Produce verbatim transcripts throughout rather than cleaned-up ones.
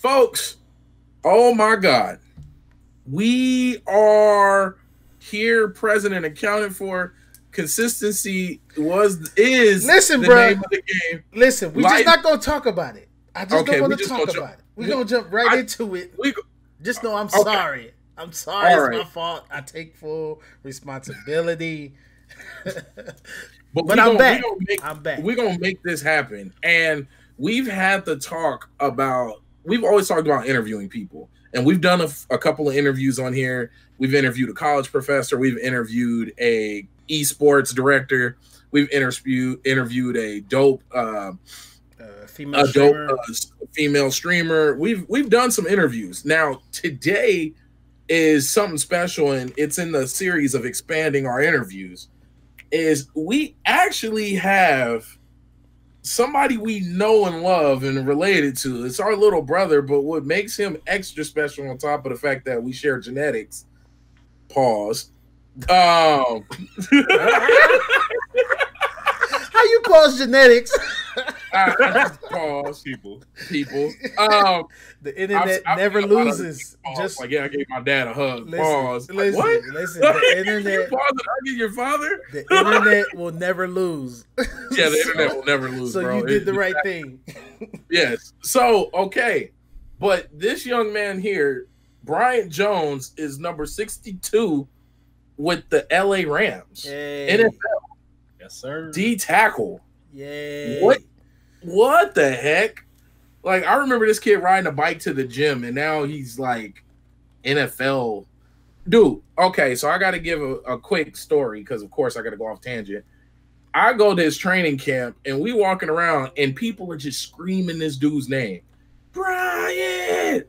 Folks, oh my God. We are here, present and accounted for. Consistency was is listen, the bro. Name of the game. Listen, we're just not gonna talk about it. I just okay, don't want to talk about jump. it. We're we, gonna jump right I, into it. We, just know I'm okay. sorry. I'm sorry. All it's right. my fault. I take full responsibility. but but we I'm, gonna, back. We gonna make, I'm back. We're gonna make this happen. And we've had to talk about. We've always talked about interviewing people. And we've done a, a couple of interviews on here. We've interviewed a college professor. We've interviewed a esports director. We've interviewed interviewed a dope, uh, uh, female, a streamer. dope uh, female streamer. We've we've done some interviews. Now today is something special, and it's in the series of expanding our interviews. Is we actually have somebody we know and love and related to. It's our little brother, but what makes him extra special on top of the fact that we share genetics. Pause. Um. How you pause genetics? I, I just pause people. People. Um, the internet I, I never loses. Just like yeah, I gave my dad a hug. Listen, pause. Listen, like, what? Listen. The internet. You pause and I get your father. The internet will never lose. Yeah, the so, internet will never lose. So bro. you did it, the right exactly. thing. Yes. So okay, but this young man here, Bryant Jones, is number sixty-two with the L A Rams. Yay. N F L. Yes, sir. D tackle. Yeah. What? What the heck? Like, I remember this kid riding a bike to the gym, and now he's like N F L dude. Okay, so I got to give a, a quick story because, of course, I got to go off tangent. I go to his training camp, and we walking around, and people are just screaming this dude's name, Bryant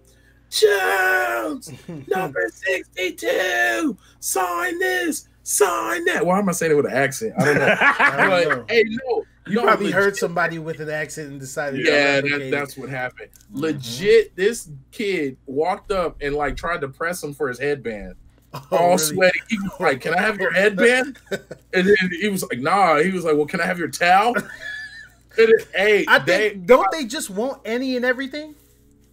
Jones, number sixty-two. Sign this, sign that. Why am I saying it with an accent? I don't know. I don't but, know. Hey, no. You no, probably legit. heard somebody with an accent and decided. Yeah, that, that's what happened. Mm-hmm. Legit, this kid walked up and like tried to press him for his headband. Oh, all really? sweaty. He was like, "Can I have your headband?" And then he was like, "Nah." He was like, "Well, can I have your towel?" And it, hey, I they, think don't they just want any and everything?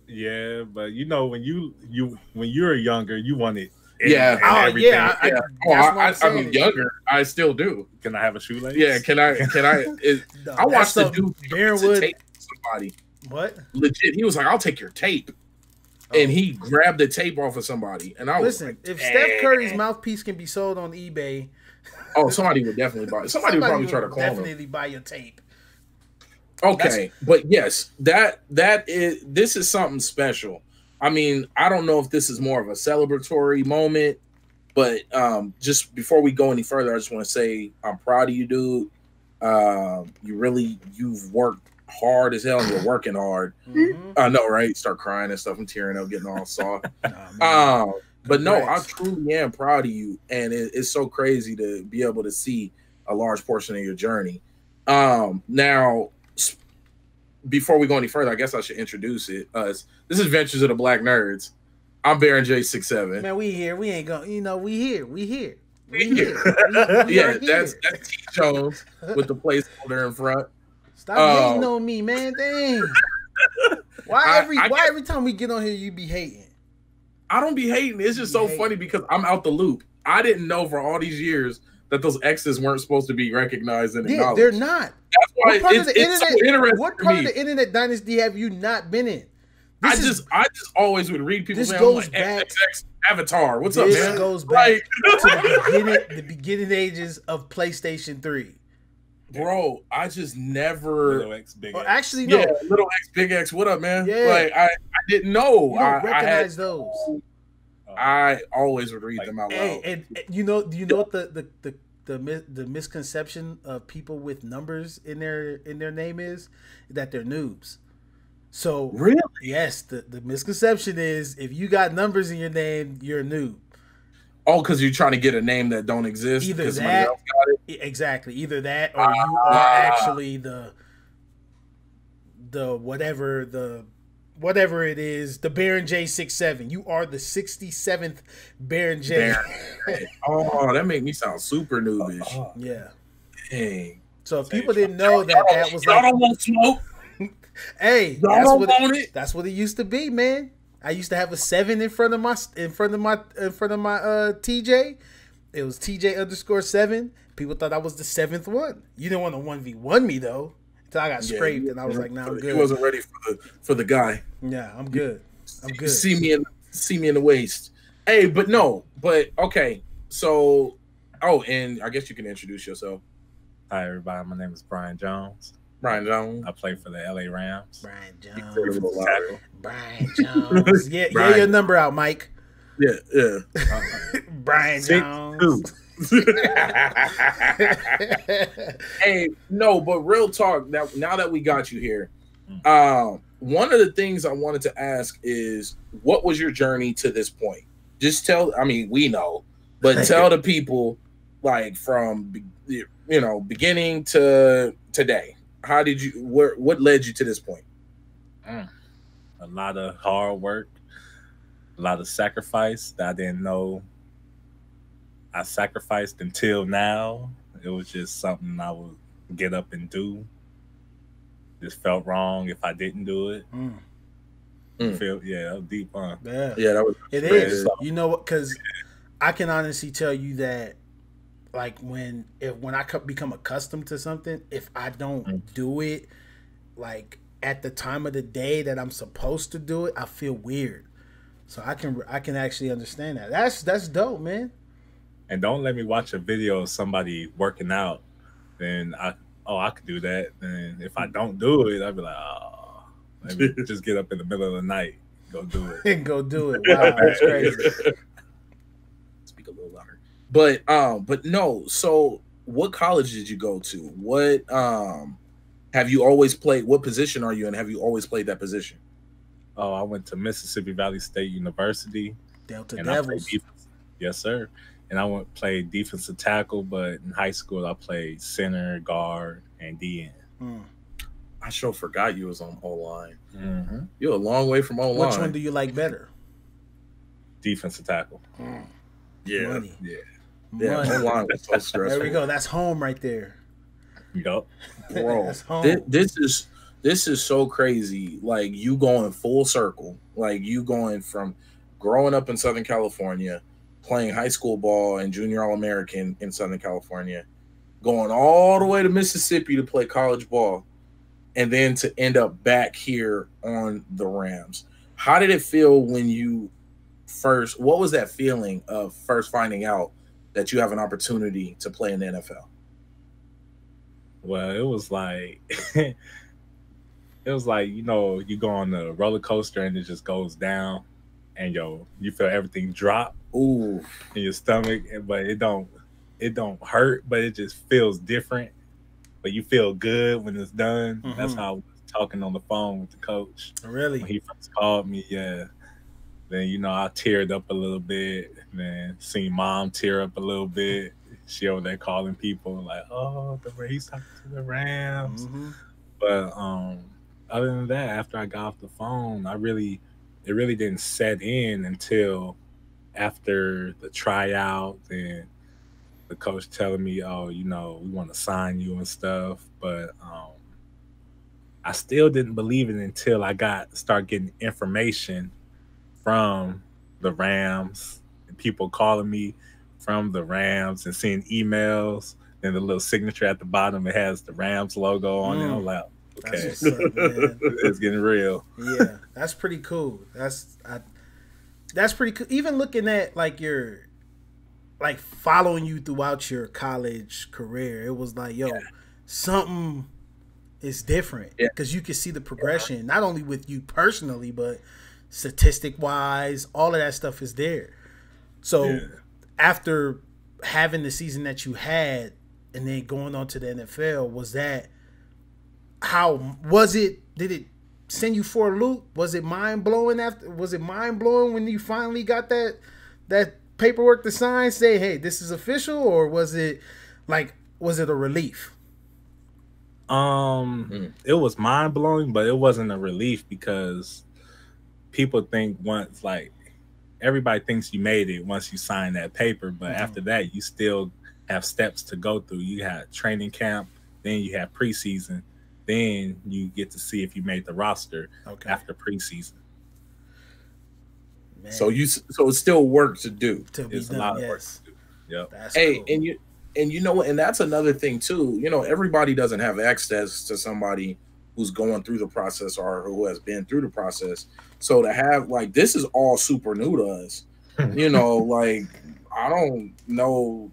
Yeah, but you know when you you when you're younger, you want it. And, yeah, and oh, everything. yeah. I, yeah. Oh, I, I mean, younger, I still do. Can I have a shoelace? Yeah, can I? Can I? It, no, I watched the dude Baronwood tape somebody. What? Legit, he was like, "I'll take your tape," oh. and he grabbed the tape off of somebody. And I listen, was like, if eh. Steph Curry's mouthpiece can be sold on eBay, oh, somebody would definitely buy. It. Somebody, somebody would probably would try to clone Definitely him. buy your tape. Okay, That's but yes, that that is this is something special. I mean, I don't know if this is more of a celebratory moment, but um, just before we go any further, I just want to say I'm proud of you, dude. Uh, you really, you've worked hard as hell and you're working hard. I know, mm-hmm. uh, no, right? Start crying and stuff. I'm tearing up, getting all soft. nah, um, but no, I truly am proud of you. And it, it's so crazy to be able to see a large portion of your journey. Um, now, before we go any further, I guess I should introduce it. Us. This is Adventures of the Black Nerds. I'm Baron J sixty-seven. Man, we here. We ain't going. You know, we here. We here. We here. We, we yeah, that's here. that's T Jones with the placeholder in front. Stop um, hating on me, man. Dang. Why every I, I Why get, every time we get on here, you be hating? I don't be hating. It's just you so hating. funny because I'm out the loop. I didn't know for all these years that those X's weren't supposed to be recognized and acknowledged. Yeah, they're not. That's why what part it's, of the it's internet, so interesting. What part to me. of the internet dynasty have you not been in? This I is, just, I just always would read people. This man, goes like, back. X X X Avatar, what's this up, man? This goes back like, to the beginning, the beginning ages of PlayStation three. Bro, I just never. Little X, Big X. Actually, no. Yeah, Little X, Big X. What up, man? Yeah. Like I, I didn't know. You don't I recognize I had, those. I always would read like, them out loud. And, and, and you know, you know what the the the the the misconception of people with numbers in their in their name is that they're noobs. So really, yes, the the misconception is if you got numbers in your name, you're a noob. Oh, because you're trying to get a name that don't exist. Either that, else got it? exactly. Either that, or uh, you are actually the the whatever the. Whatever it is, the Baron J sixty-seven. You are the sixty-seventh Baron J. Baron. Oh, that made me sound super noobish. Oh, yeah. Dang. So if Dang. people didn't know that that was like... Y'all don't want smoke? Hey, that's what, it, that's what it used to be, man. I used to have a seven in front of my in front of my in front of my uh T J. It was T J underscore seven. People thought I was the seventh one. You didn't want to one v one me though, until I got yeah, scraped yeah, and I was yeah, like, "Nah, I'm good." He wasn't ready for the for the guy. Yeah, I'm good. I'm good. You see me in see me in the waist. Hey, but no, but okay. So, oh, and I guess you can introduce yourself. Hi, everybody. My name is Bryant Jones. Brian Jones. I play for the L A Rams. Brian Jones. Brian Jones. Yeah, Brian. Yeah, your number out, Mike. Yeah, yeah. Uh, Brian Jones. Hey, no, but real talk. Now, now that we got you here, mm-hmm. uh, one of the things I wanted to ask is, what was your journey to this point? Just tell. I mean, we know, but tell the people, like, from you know beginning to today. How did you? Where? What led you to this point? Mm. A lot of hard work, a lot of sacrifice that I didn't know I sacrificed until now. It was just something I would get up and do. Just felt wrong if I didn't do it. Mm. Mm. Feel yeah, that was deep on. Yeah, yeah, that was. It is. Something. You know what? Because I can honestly tell you that. Like when if when I become accustomed to something, if I don't do it like at the time of the day that I'm supposed to do it, I feel weird. So I can I can actually understand that. That's that's dope, man. And don't let me watch a video of somebody working out. Then I oh I could do that. And if I don't do it, I'd be like, oh, let me just get up in the middle of the night, go do it, and go do it. Wow, that's crazy. Speak a little louder. But um, but no. So, what college did you go to? What um, have you always played? What position are you in? Have you always played that position? Oh, I went to Mississippi Valley State University. Delta Devils. Yes, sir. And I went played defensive tackle, but in high school I played center, guard, and D N. Mm. I sure forgot you was on O line. Mm-hmm. You're a long way from O line. Which one do you like better? Defensive tackle. Mm. Yeah. Money. Yeah. Yeah, was so stressful. There we go. That's home right there. Yup. Bro, that's home. This, this is this is so crazy. Like you going full circle. Like you going from growing up in Southern California, playing high school ball and junior All-American in Southern California, going all the way to Mississippi to play college ball, and then to end up back here on the Rams. How did it feel when you first? What was that feeling of first finding out that you have an opportunity to play in the N F L? Well, it was like, it was like, you know, you go on the roller coaster and it just goes down and yo, you feel everything drop ooh in your stomach, but it don't, it don't hurt, but it just feels different. But you feel good when it's done. Mm-hmm. That's how I was talking on the phone with the coach. Really? When he first called me, yeah. Then, you know, I teared up a little bit. Then seen mom tear up a little bit. She over there calling people like, oh, the he's talking to the Rams. Mm-hmm. But um, other than that, after I got off the phone, I really, it really didn't set in until after the tryout and the coach telling me, oh, you know, we want to sign you and stuff. But um, I still didn't believe it until I got start getting information from the Rams, and people calling me from the Rams and seeing emails and the little signature at the bottom, it has the Rams logo on mm. it. I'm like, okay, that's what's up, man. It's getting real. Yeah, that's pretty cool. That's I, that's pretty cool. Even looking at like your, like following you throughout your college career, it was like, yo, yeah. something is different because yeah. you can see the progression, yeah. not only with you personally, but statistic wise, all of that stuff is there. So yeah. after having the season that you had and then going on to the N F L, was that how was it? Did it send you for a loop? Was it mind blowing after was it mind blowing when you finally got that that paperwork to sign, say, hey, this is official, or was it like was it a relief? Um mm. It was mind blowing, but it wasn't a relief because people think once, like, everybody thinks you made it once you sign that paper, but mm-hmm. after that, you still have steps to go through. You have training camp, then you have preseason, then you get to see if you made the roster okay. after preseason. Man. So you so it's still work to do. To it's done, a lot yes. of work to do. Yep. That's hey, cool. and you and you know, and that's another thing too. You know, everybody doesn't have access to somebody who's going through the process or who has been through the process. So to have like this is all super new to us. You know, like I don't know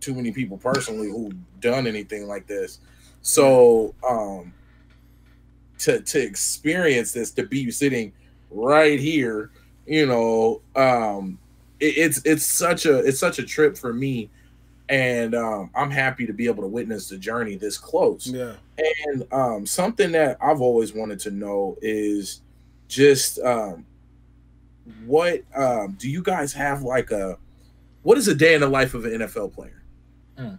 too many people personally who've done anything like this. So um to to experience this, to be sitting right here, you know, um it, it's it's such a it's such a trip for me, and um I'm happy to be able to witness the journey this close. Yeah. And um something that I've always wanted to know is just um what um do you guys have like a what is a day in the life of an N F L player? Mm.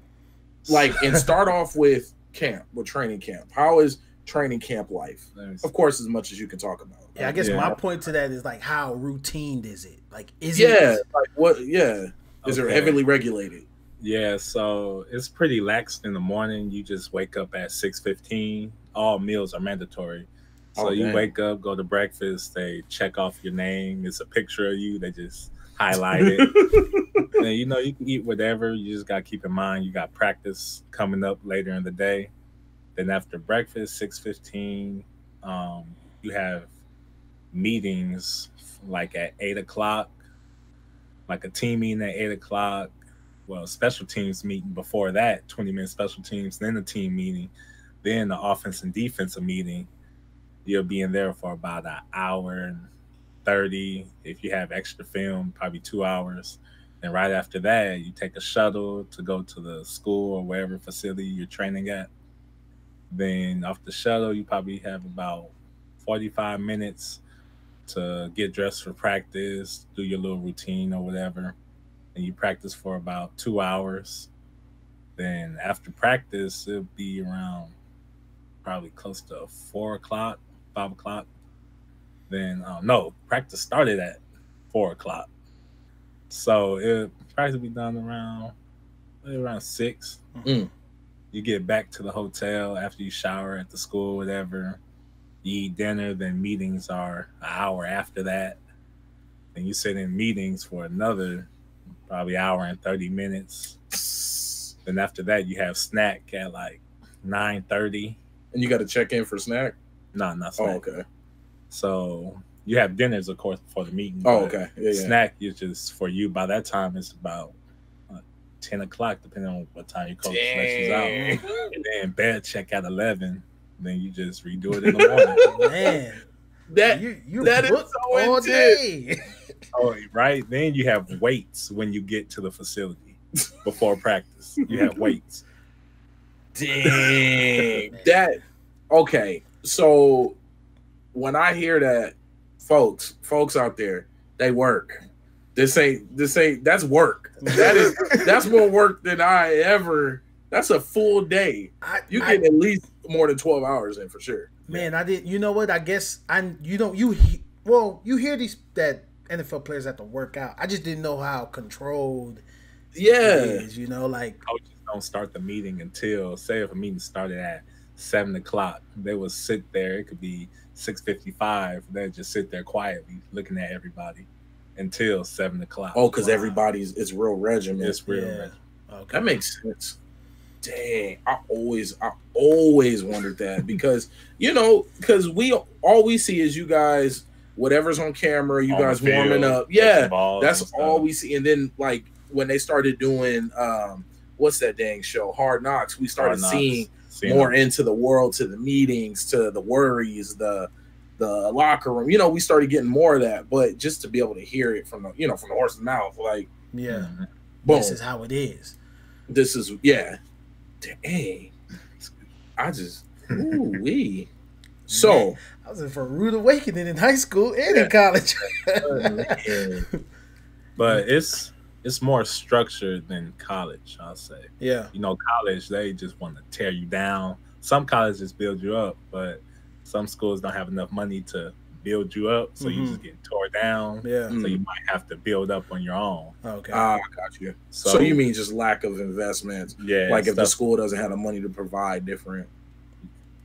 Like, and start off with camp, with training camp. How is training camp life? Nice. Of course, as much as you can talk about. Yeah, right? I guess yeah. my point to that is like, how routine is it? Like, is yeah, it like what? Yeah, is okay. it heavily regulated? Yeah, so it's pretty lax in the morning. You just wake up at six fifteen. All meals are mandatory. So oh, you man. wake up, go to breakfast. They check off your name. It's a picture of you. They just highlight it. And, you know, you can eat whatever. You just got to keep in mind you got practice coming up later in the day. Then after breakfast, six fifteen, um, you have meetings like at eight o'clock, like a team meeting at eight o'clock. Well, special teams meeting before that, twenty-minute special teams, then the team meeting, then the offense and defensive meeting. You'll be in there for about an hour and thirty. If you have extra film, probably two hours. And right after that, you take a shuttle to go to the school or wherever facility you're training at. Then off the shuttle, you probably have about forty-five minutes to get dressed for practice, do your little routine or whatever. And you practice for about two hours. Then after practice, it'll be around probably close to four o'clock, five o'clock. Then, um, no, practice started at four o'clock. So it'll probably be done around around six. Mm-hmm. You get back to the hotel after you shower at the school, whatever. You eat dinner, then meetings are an hour after that. Then you sit in meetings for another probably hour and thirty minutes. Then after that, you have snack at like nine thirty. And you got to check in for snack? No, not snack. Oh, okay. So... you have dinners, of course, before the meeting. Oh, okay. Yeah, yeah. Snack is just for you. By that time, it's about uh, ten o'clock, depending on what time your coach flexes out. And then bed check at eleven. Then you just redo it in the morning. Man. That, you, you that is so all day. Oh, right? Then you have weights when you get to the facility before practice. You have weights. Dang. That, okay. So when I hear that, Folks, folks out there, they work. This ain't, this ain't, that's work. That is, that's more work than I ever, that's a full day. I, you get I, at least more than twelve hours in for sure. Man, I didn't, you know what? I guess I, you don't, you, well, you hear these, that N F L players have to work out. I just didn't know how controlled yeah. it is, you know, like. Coaches don't start the meeting until, say if a meeting started at seven o'clock, they will sit there. It could be six fifty-five. They just sit there quietly looking at everybody until seven o'clock. Oh, because wow. everybody's, it's real regimen. It's real yeah. regimen. Okay. That makes sense. Dang, I always, I always wondered that because, you know, because we, all we see is you guys, whatever's on camera, you on guys field, warming up. Yeah, that's all we see. And then, like, when they started doing, um, what's that dang show? Hard Knocks. We started Knocks. seeing Seeing more them. into the world, to the meetings, to the worries, the the locker room. You know, we started getting more of that, but just to be able to hear it from the, you know, from the horse's mouth, like, yeah, boom. This is how it is. This is, yeah. Dang. I just, ooh wee. So. Man, I was in for a rude awakening in high school and yeah. in college. But it's. It's more structured than college, I'll say. Yeah. You know, college, they just want to tear you down. Some colleges build you up, but some schools don't have enough money to build you up, so mm-hmm. you just get torn down. Yeah. So mm-hmm. you might have to build up on your own. Okay. Ah, I got you. So, so you mean just lack of investments? Yeah. Like if stuff, the school doesn't have the money to provide different.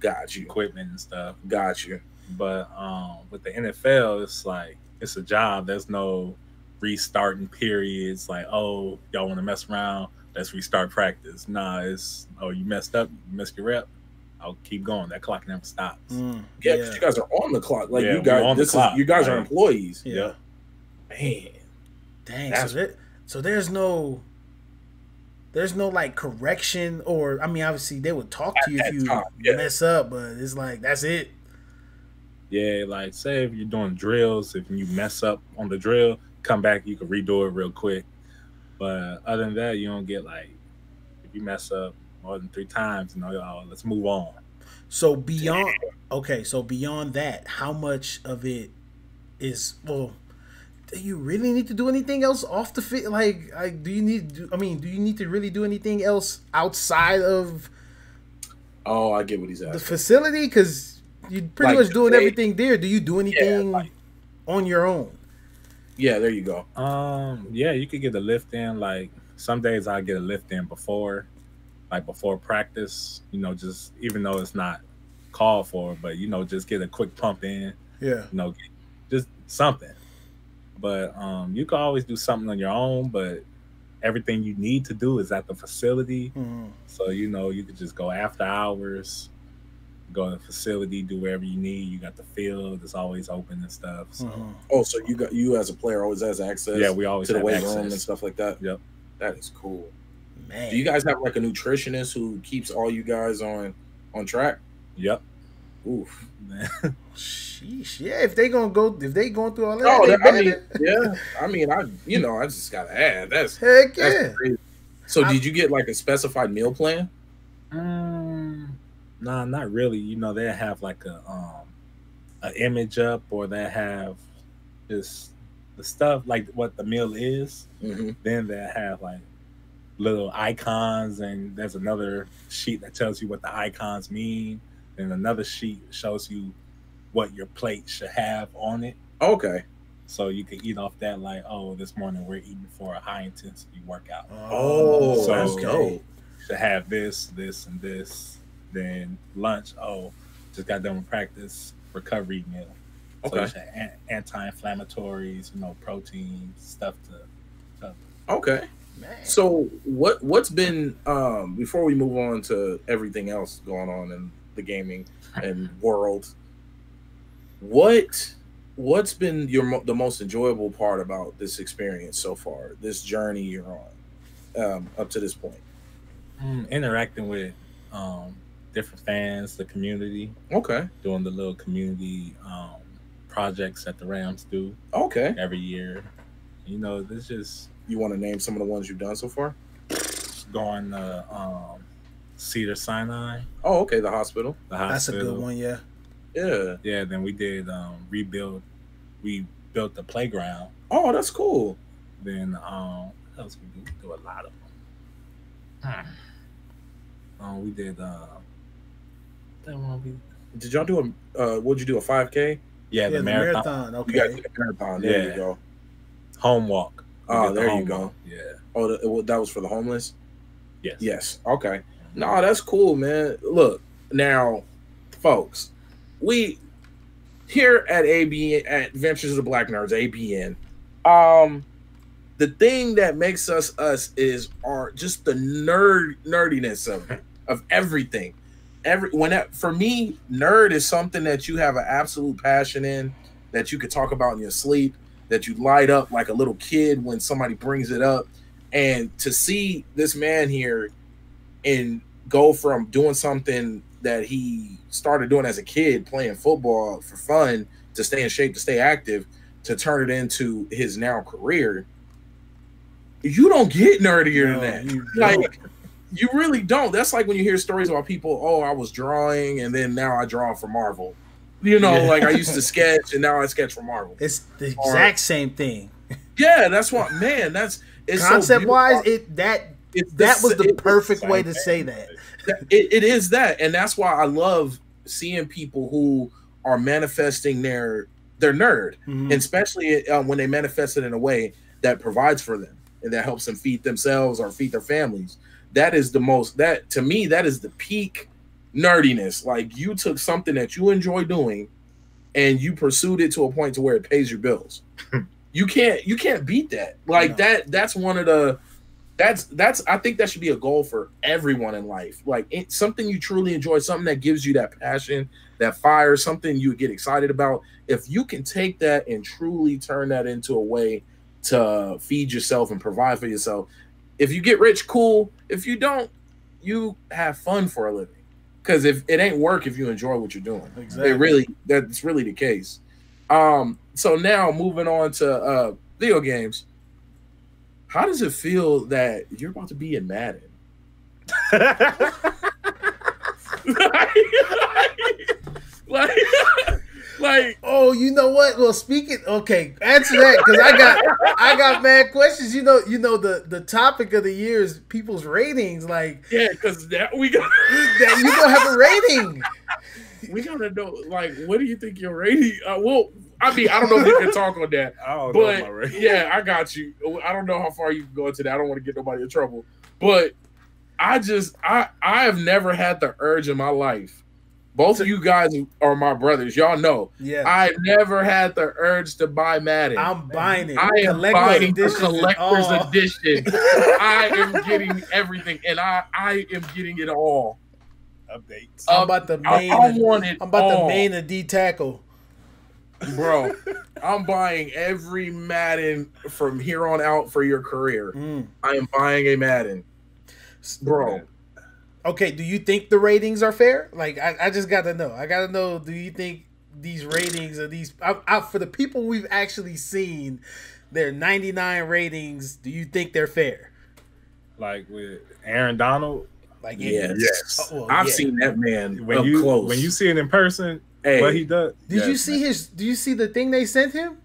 Got you. Equipment and stuff. Got you. But um, with the N F L, it's like, it's a job. There's no restarting periods. Like, oh, y'all want to mess around? Let's restart practice. Nah, it's, oh, you messed up. You missed your rep. I'll keep going. That clock never stops. Mm, yeah, because yeah. you guys are on the clock. Like, yeah, you guys, this clock, is, you guys right? are employees. Yeah. yeah. Man. Dang. That's, so, there, so there's no... There's no like correction, or I mean, obviously they would talk to you if you time, yeah. mess up, but it's like that's it. Yeah, like say if you're doing drills, if you mess up on the drill, come back, you can redo it real quick. But other than that, you don't get like if you mess up more than three times, you know, oh, let's move on. So beyond okay, so beyond that, how much of it is well? Do you really need to do anything else off the field? Like, like, do you need? Do, I mean, do you need to really do anything else outside of? Oh, I get what he's asking. The facility, because you're pretty like much doing they, everything there. Do you do anything yeah, like, on your own? Yeah, there you go. Um, yeah, you could get a lift in. Like some days, I get a lift in before, like before practice. You know, just even though it's not called for, but you know, just get a quick pump in. Yeah. You know, get, just something. But um, you can always do something on your own, but everything you need to do is at the facility. Mm-hmm. So, you know, you could just go after hours, go to the facility, do whatever you need. You got the field, it's always open and stuff. So. Mm-hmm. Oh, so you got you as a player always has access yeah, we always to the weight room and stuff like that? Yep. That is cool. Man. Do you guys have like a nutritionist who keeps all you guys on, on track? Yep. Oof, man. Sheesh. Yeah, if they gonna go, if they going through all that, oh, that I mean, yeah. I mean, I you know, I just gotta add. That's heck yeah. That's crazy. So, I, did you get like a specified meal plan? Um, nah, not really. You know, they have like a um, an image up, or they have just the stuff like what the meal is. Mm-hmm. Then they have like little icons, and there's another sheet that tells you what the icons mean. And another sheet shows you what your plate should have on it. Okay. So you can eat off that like, oh, this morning we're eating for a high intensity workout. Oh, so okay. Go. Should have this, this, and this. Then lunch, oh, just got done with practice, recovery meal. Okay. So you should have anti-inflammatories, you know, protein, stuff to stuff. Okay. Man. So what what's been um before we move on to everything else going on in the gaming and world, what what's been your mo the most enjoyable part about this experience so far, this journey you're on um up to this point? Mm, interacting with um different fans, the community. Okay. Doing the little community um projects that the Rams do. Okay. Every year, you know, this just you want to name some of the ones you've done so far? Going uh um Cedar Sinai. Oh, okay, the hospital. The hospital. That's a good one, yeah. Yeah. Yeah, then we did um, rebuild. We built the playground. Oh, that's cool. Then, um, what else we do? We do a lot of them. Hmm. Um, we did, uh, that one we... Did y'all do a, uh, what'd you do, a five K? Yeah, yeah the, the marathon. marathon. Okay. You guys did the marathon, there yeah. you go. Home walk. We oh, there the you go. Walk. Yeah. Oh, the, well, that was for the homeless? Yes. Yes, okay. No, that's cool, man. Look, now, folks, we here at A B N, at Adventures of the Black Nerds, A B N, um, the thing that makes us us is our just the nerd nerdiness of of everything. Every when that, for me, nerd is something that you have an absolute passion in, that you could talk about in your sleep, that you light up like a little kid when somebody brings it up, and to see this man here. And go from doing something that he started doing as a kid, playing football for fun, to stay in shape, to stay active, to turn it into his now career. You don't get nerdier no, than that. You like you really don't. That's like when you hear stories about people, oh, I was drawing and then now I draw for Marvel. You know, yeah. like I used to sketch and now I sketch for Marvel. It's the exact right. same thing. Yeah, that's what, man, that's it's concept-wise, so it that It's that the, was the perfect way to say that. It, it is that, and that's why I love seeing people who are manifesting their their nerd, mm-hmm. especially um, when they manifest it in a way that provides for them and that helps them feed themselves or feed their families. That is the most that to me that is the peak nerdiness. Like, you took something that you enjoy doing and you pursued it to a point to where it pays your bills. You can't you can't beat that. Like, no. that that's one of the that's that's I think that should be a goal for everyone in life. Like, it, something you truly enjoy, something that gives you that passion, that fire, something you get excited about. If you can take that and truly turn that into a way to feed yourself and provide for yourself, if you get rich, cool. If you don't, you have fun for a living. Because if it ain't work, if you enjoy what you're doing, exactly. It really that's really the case. Um, so now moving on to uh, video games. How does it feel that you're about to be in Madden? like, like, like, oh, you know what? Well, speaking, okay, answer that because I got I got mad questions. You know, you know the the topic of the year is people's ratings. Like, yeah, because that we got that you don't have a rating. We gotta know, like, what do you think your rating? Uh, well, I mean, I don't know if we can talk on that. I don't but, know my rating. Yeah, I got you. I don't know how far you can go into that. I don't want to get nobody in trouble. But I just, I, I have never had the urge in my life. Both of you guys are my brothers. Y'all know. Yeah. I never had the urge to buy Madden. I'm buying it. I am collector's buying the collector's all. edition. I am getting everything, and I, I am getting it all. Updates. I'm about the main. I, I want it I'm about all. the main and D tackle, bro. I'm buying every Madden from here on out for your career. Mm. I am buying a Madden, bro. Okay, do you think the ratings are fair? Like, I, I just gotta know. I gotta know. Do you think these ratings are these? I, I, for the people we've actually seen, their ninety-nine ratings. Do you think they're fair? Like with Aaron Donald. Like, yes, yes. Oh, well, I've yeah. seen that man when up you close. When you see it in person, hey, what he does. Did yes, you see man. his? Do you see the thing they sent him?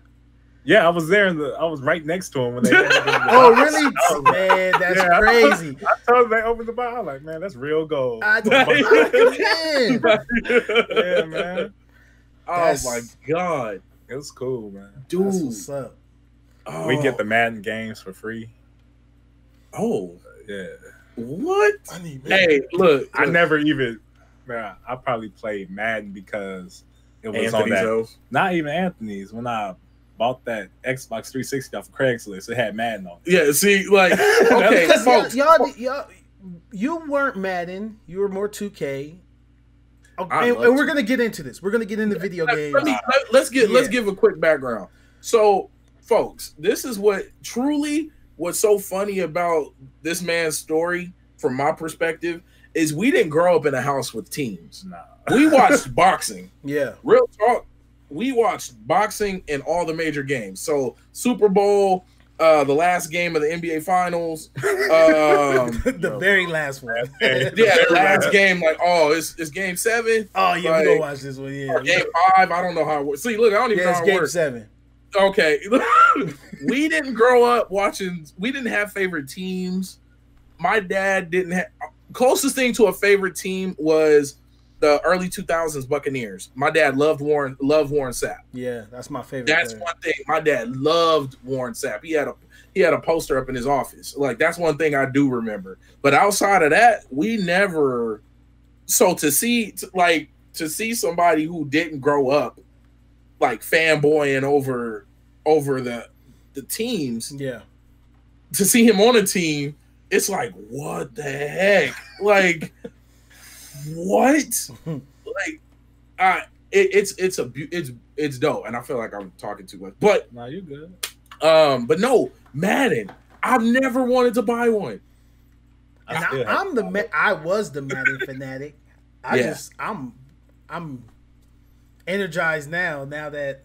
Yeah, I was there, and the, I was right next to him when they. Opened the oh really? Oh, man, that's yeah, crazy. I, I told them they opened the box. I'm like, man, that's real gold. I man. Yeah, man. That's, oh my god, it was cool, man. Dude, that's what's up? Oh. We get the Madden games for free. Oh yeah. What? I need hey, look, look! I never even. Man, I probably played Madden because it was Anthony's on that. O. Not even Anthony's. When I bought that Xbox three sixty off of Craigslist, it had Madden on it. Yeah, see, like okay, folks, y'all, y'all, you weren't Madden. You were more two K. Okay, and, and we're gonna get into this. We're gonna get into video let, games. Let me, let's get. Yeah. Let's give a quick background. So, folks, this is what truly. What's so funny about this man's story, from my perspective, is we didn't grow up in a house with teams. Nah. We watched boxing. Yeah. Real talk. We watched boxing in all the major games. So Super Bowl, uh, the last game of the N B A Finals. Um, the you know, very last one. Yeah, the last game. Like, oh, it's, it's game seven. Oh, yeah, like, we're going to watch this one. Yeah. Game five. I don't know how it works. See, look, I don't even yeah, know how it game works. game seven. Okay. We didn't grow up watching, we didn't have favorite teams. My dad didn't have, closest thing to a favorite team was the early two thousands Buccaneers. My dad loved Warren, loved Warren Sapp. Yeah, that's my favorite. That's player. one thing. My dad loved Warren Sapp. He had a he had a poster up in his office. Like, that's one thing I do remember. But outside of that, we never, so to see, to, like, to see somebody who didn't grow up, like, fanboying over over the the teams, yeah, to see him on a team, it's like, what the heck? Like, what? Like, I it, it's it's a it's it's dope, and I feel like I'm talking too much, but no, you good. Um, but no, Madden, I've never wanted to buy one. And I, I, I'm the I was the Madden fanatic. I yeah. just I'm I'm energized now. Now that.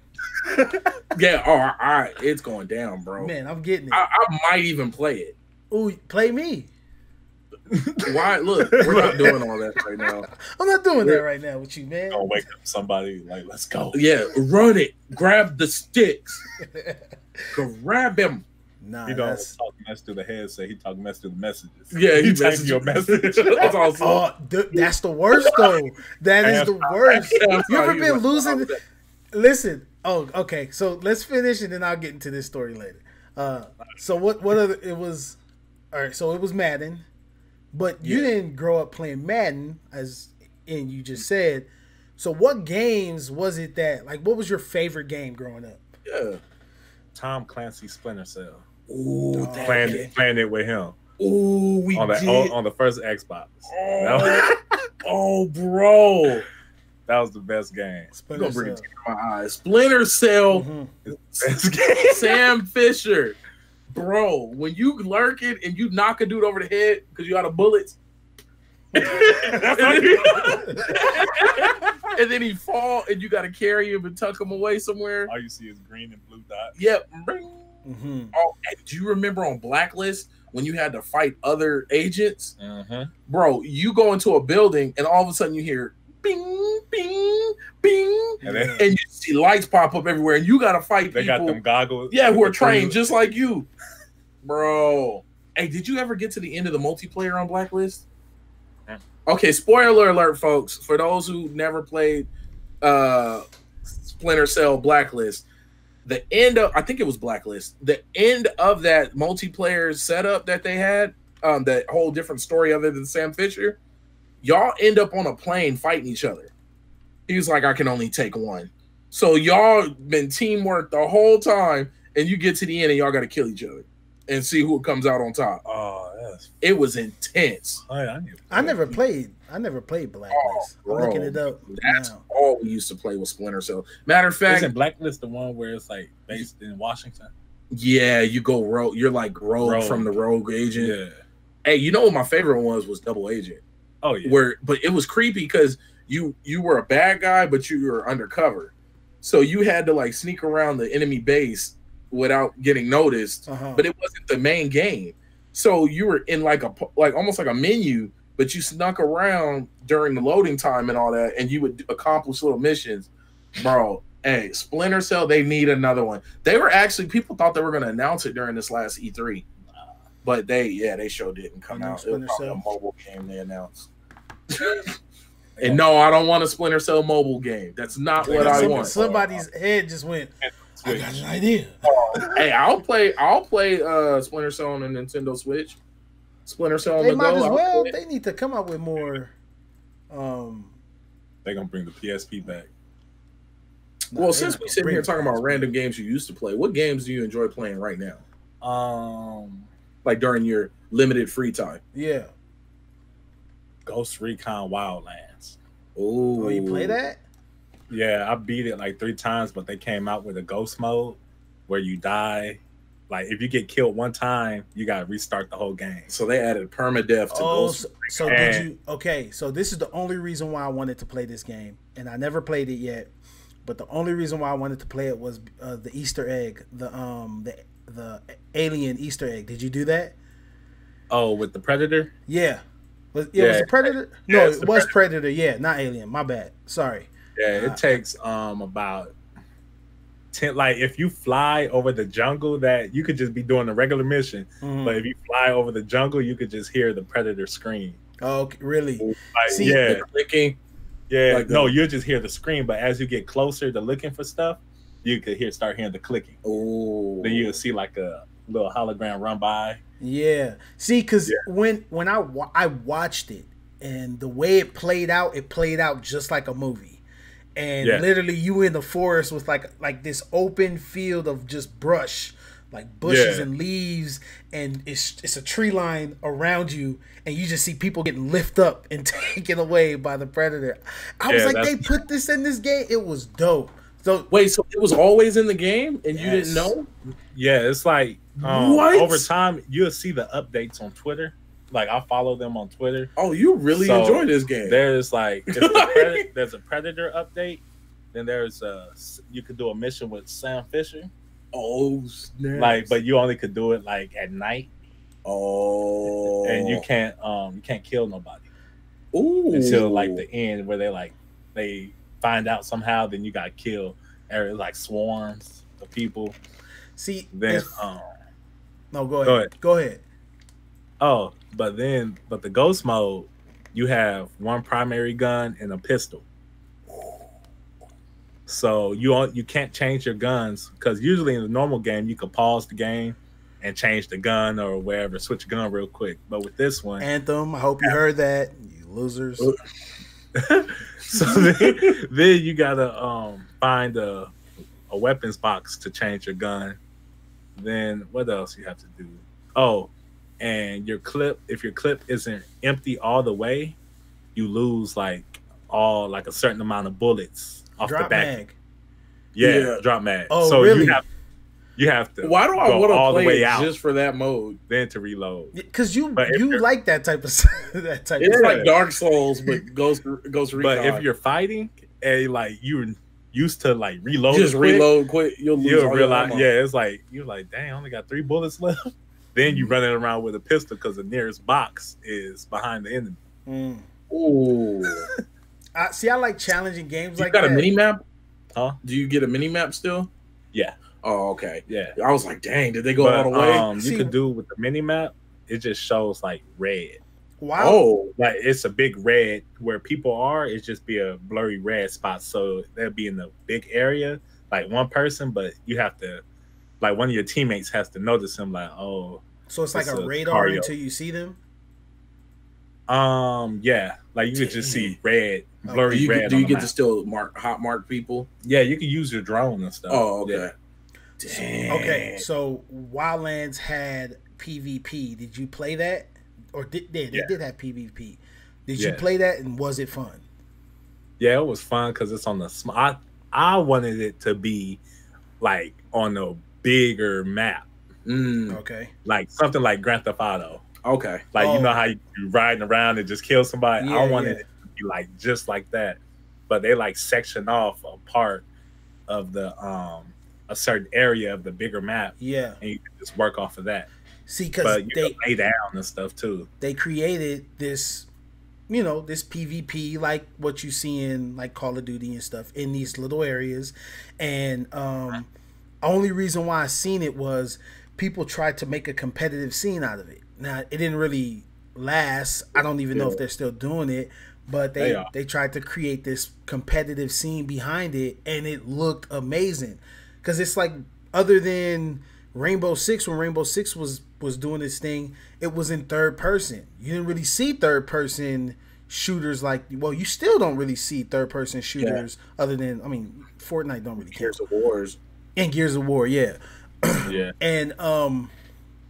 Yeah, all right, all right, it's going down, bro. Man, I'm getting it. I, I might even play it. Ooh, play me. Why? Look, we're not doing all that right now. I'm not doing we're, that right now with you, man. Don't wake up somebody like, let's go. Yeah, run it. Grab the sticks. Grab him. Nah, he don't talk mess through the headset. He talk mess through the messages. Yeah, he, he messaged your message. That's awesome. Oh, th that's the worst though. That is the worst. You ever been losing? Listen. Oh, okay. So let's finish, and then I'll get into this story later. Uh, so what? What other? It was all right. So it was Madden, but you yeah. didn't grow up playing Madden as and you just said. So what games was it that, like, what was your favorite game growing up? Yeah. Tom Clancy's Splinter Cell. Ooh, oh, playing, it, playing it with him. Ooh, we on the, did. On, on the first Xbox. Oh, was, oh, bro. That was the best game. Splinter You're gonna Cell. Bring it to my eyes. Splinter Cell. Mm-hmm. Best game. Sam Fisher. Bro, when you lurk it and you knock a dude over the head because you got a bullet, and then he fall and you got to carry him and tuck him away somewhere. All you see is green and blue dots. Yep. Mm-hmm. Oh, do you remember on Blacklist when you had to fight other agents? Uh-huh. Bro, you go into a building and all of a sudden you hear bing, bing, bing, and, then, and you see lights pop up everywhere, and you gotta fight they people. They got them goggles. Yeah, who are trained just like you, bro. Hey, did you ever get to the end of the multiplayer on Blacklist? Yeah. Okay, spoiler alert, folks. For those who never played uh, Splinter Cell Blacklist, the end of I think it was Blacklist. The end of that multiplayer setup that they had, um, that whole different story other than Sam Fisher. Y'all end up on a plane fighting each other. He was like, I can only take one. So y'all been teamwork the whole time, and you get to the end, and y'all got to kill each other and see who comes out on top. Oh, that's... It was intense. I, I, never, I never played. I never played Blacklist. Oh, I'm looking it up. That's now. All we used to play with Splinter Cell. Matter of fact... Isn't Blacklist the one where it's like based in Washington? Yeah, you go rogue. You're like rogue, rogue from the rogue agent. Yeah. Hey, you know what my favorite one was? Was Double Agent. Oh yeah, where but it was creepy because you you were a bad guy, but you were undercover, so you had to like sneak around the enemy base without getting noticed. Uh-huh. But it wasn't the main game, so you were in like a like almost like a menu, but you snuck around during the loading time and all that, and you would accomplish little missions, bro. Hey, Splinter Cell, they need another one. They were actually people thought they were going to announce it during this last E three. But they, yeah, they sure didn't come out. It was probably a mobile game they announced. And no, I don't want a Splinter Cell mobile game. That's not what I want. Somebody's head just went, I got an idea. Hey, I'll play I'll play uh, Splinter Cell on a Nintendo Switch. Splinter Cell on the go. They might as well. They need to come out with more. Um, They're going to bring the P S P back. Well, since we're sitting here talking about random games you used to play, what games do you enjoy playing right now? Um... Like during your limited free time. Yeah. Ghost Recon Wildlands. Ooh. Oh, you play that? Yeah, I beat it like three times, but they came out with a ghost mode where you die. Like if you get killed one time, you gotta restart the whole game. So they added permadeath to oh, Ghost Recon. So did you okay, so this is the only reason why I wanted to play this game. And I never played it yet. But the only reason why I wanted to play it was uh, the Easter egg, the um the the alien Easter egg. Did you do that? Oh, with the Predator? Yeah. Was, yeah, yeah. Was it Predator? No, yeah, it was Predator. Predator. Yeah, not Alien. My bad. Sorry. Yeah, it uh, takes um about ten. Like if you fly over the jungle, that you could just be doing a regular mission. Mm-hmm. But if you fly over the jungle, you could just hear the Predator scream. Oh, okay, really? Like, See, yeah, the clicking. Yeah. Like no, the... you'll just hear the scream. But as you get closer to looking for stuff, you could hear start hearing the clicking. Oh, then you'll see like a little hologram run by. Yeah, see, because yeah. when when I wa I watched it and the way it played out, it played out just like a movie, and yeah. literally you in the forest with like like this open field of just brush, like bushes yeah. and leaves, and it's it's a tree line around you, and you just see people getting lifted up and taken away by the Predator. I yeah, was like, they put this in this game. It was dope. So wait, so it was always in the game, and yes. you didn't know? Yeah, it's like um, what? Over time you'll see the updates on Twitter. Like I follow them on Twitter. Oh, you really so enjoy this game? There's like there's a, there's a Predator update. Then there's a you could do a mission with Sam Fisher. Oh, snap. Like, but you only could do it like at night. Oh, and you can't um you can't kill nobody. Ooh, until like the end where they like they. find out somehow, then you got killed. Like swarms of people. See, then um, no, go ahead. go ahead, go ahead. Oh, but then, but the ghost mode, you have one primary gun and a pistol. So you all, you can't change your guns because usually in the normal game you could pause the game and change the gun or wherever, switch gun real quick. But with this one, Anthem, I hope you heard that, you losers. So then, then you gotta um find a a weapons box to change your gun. Then what else you have to do? Oh, and your clip, if your clip isn't empty all the way, you lose like all like a certain amount of bullets off drop the back. Mag. Yeah, yeah, drop mag. Oh, so really? You have, you have to. Why do I want to play the way out just for that mode? Then to reload. Because you you like that type of that type. It's of like Dark Souls, but Ghost Ghost Recon. But if you're fighting and like you're used to like reload, just quick, reload quick. You'll lose. You'll all realize, your yeah, it's like you're like, dang, I only got three bullets left. Then you running around with a pistol because the nearest box is behind the enemy. Mm. Ooh. I, see, I like challenging games you like got that. Got a mini map? Huh? Do you get a mini map still? Yeah. Oh, okay. Yeah. I was like, dang, did they go but, all the way? Um, see, you can do with the mini map. It just shows like red. Wow. Oh, like it's a big red where people are. It's just be a blurry red spot. So they'll be in the big area, like one person, but you have to, like one of your teammates has to notice him. Like, oh. So it's like a, a radar cardio. Until you see them. Um. Yeah. Like you could just see red, blurry okay. do you, red. Do you on the get map. To still mark hot mark people? Yeah, you can use your drone and stuff. Oh, okay. Yeah. Damn. Okay. So Wildlands had P V P. Did you play that? Or did they? They yeah. did have P V P. Did yeah. you play that? And was it fun? Yeah, it was fun because it's on the small. I, I wanted it to be like on a bigger map. Mm. Okay. Like something like Grand Theft Auto. Okay. Like, oh. you know how you, you're riding around and just kill somebody? Yeah, I wanted yeah. it to be like just like that. But they like section off a part of the, um, a certain area of the bigger map. Yeah. And you can just work off of that. See, because they lay down and stuff too. They created this, you know, this P V P, like what you see in like Call of Duty and stuff in these little areas. And, um, right. only reason why I seen it was people tried to make a competitive scene out of it. Now it didn't really last. I don't even yeah. know if they're still doing it, but they they, they tried to create this competitive scene behind it, and it looked amazing. Because it's like, other than Rainbow Six, when Rainbow Six was was doing this thing, it was in third person. You didn't really see third person shooters like, well, you still don't really see third person shooters yeah. other than, I mean, Fortnite don't really care. Gears of Wars. And Gears of War, yeah. yeah. And um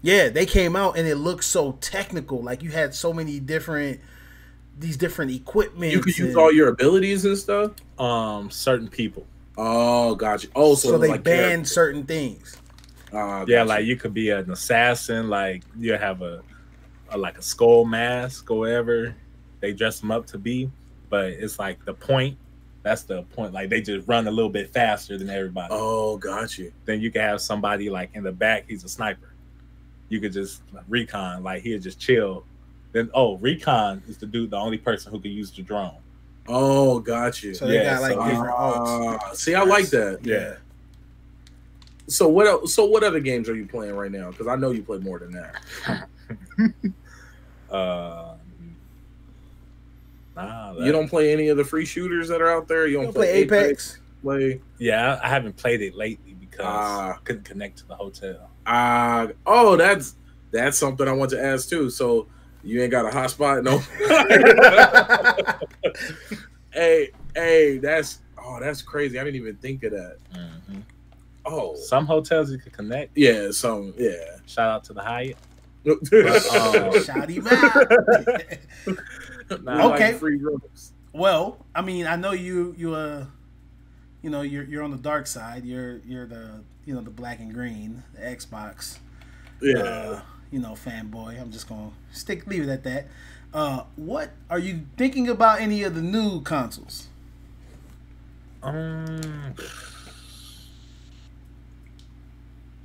yeah, they came out and it looked so technical. Like you had so many different these different equipment. You could use all your abilities and stuff? Um certain people. Oh, gotcha. Oh, so, so they like banned characters. Certain things. Uh, yeah, gotcha. Like you could be an assassin, like you have a, a like a skull mask or whatever they dress them up to be, but it's like the point. That's the point. Like they just run a little bit faster than everybody. Oh, got you. Then you can have somebody like in the back. He's a sniper. You could just like, recon. Like he'll just chill. Then oh, recon is the dude, the only person who can use the drone. Oh, got you. So yeah, they got like so, different uh, uh, see, I like that. Yeah. yeah. So what? Else, so what other games are you playing right now? Because I know you play more than that. uh. Nah, you don't play any of the free shooters that are out there? You don't, you don't play, play Apex? Play? Yeah, I haven't played it lately because uh, I couldn't connect to the hotel. Uh, oh, that's that's something I want to ask too. So you ain't got a hotspot? No. hey, hey, that's oh, that's crazy. I didn't even think of that. Mm-hmm. Oh, some hotels you could connect. Yeah, some. Yeah. Shout out to the Hyatt. But, um, shout him out. Nah, okay. Like free rooms. Well, I mean, I know you you uh you know you're you're on the dark side. You're you're the you know the black and green, the Xbox. Yeah. Uh, you know, fanboy. I'm just gonna stick leave it at that. Uh, what are you thinking about any of the new consoles? Um.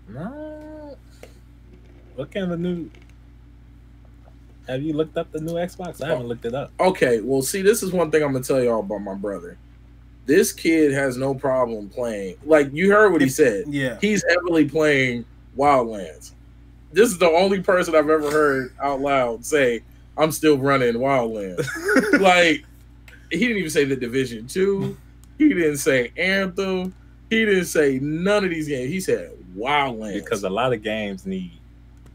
No. What kind of new? Have you looked up the new Xbox? I haven't looked it up. Okay, well, see, this is one thing I'm going to tell y'all about my brother. This kid has no problem playing. Like, you heard what he said. Yeah. He's heavily playing Wildlands. This is the only person I've ever heard out loud say, I'm still running Wildlands. Like, he didn't even say The Division two. He didn't say Anthem. He didn't say none of these games. He said Wildlands. Because a lot of games need...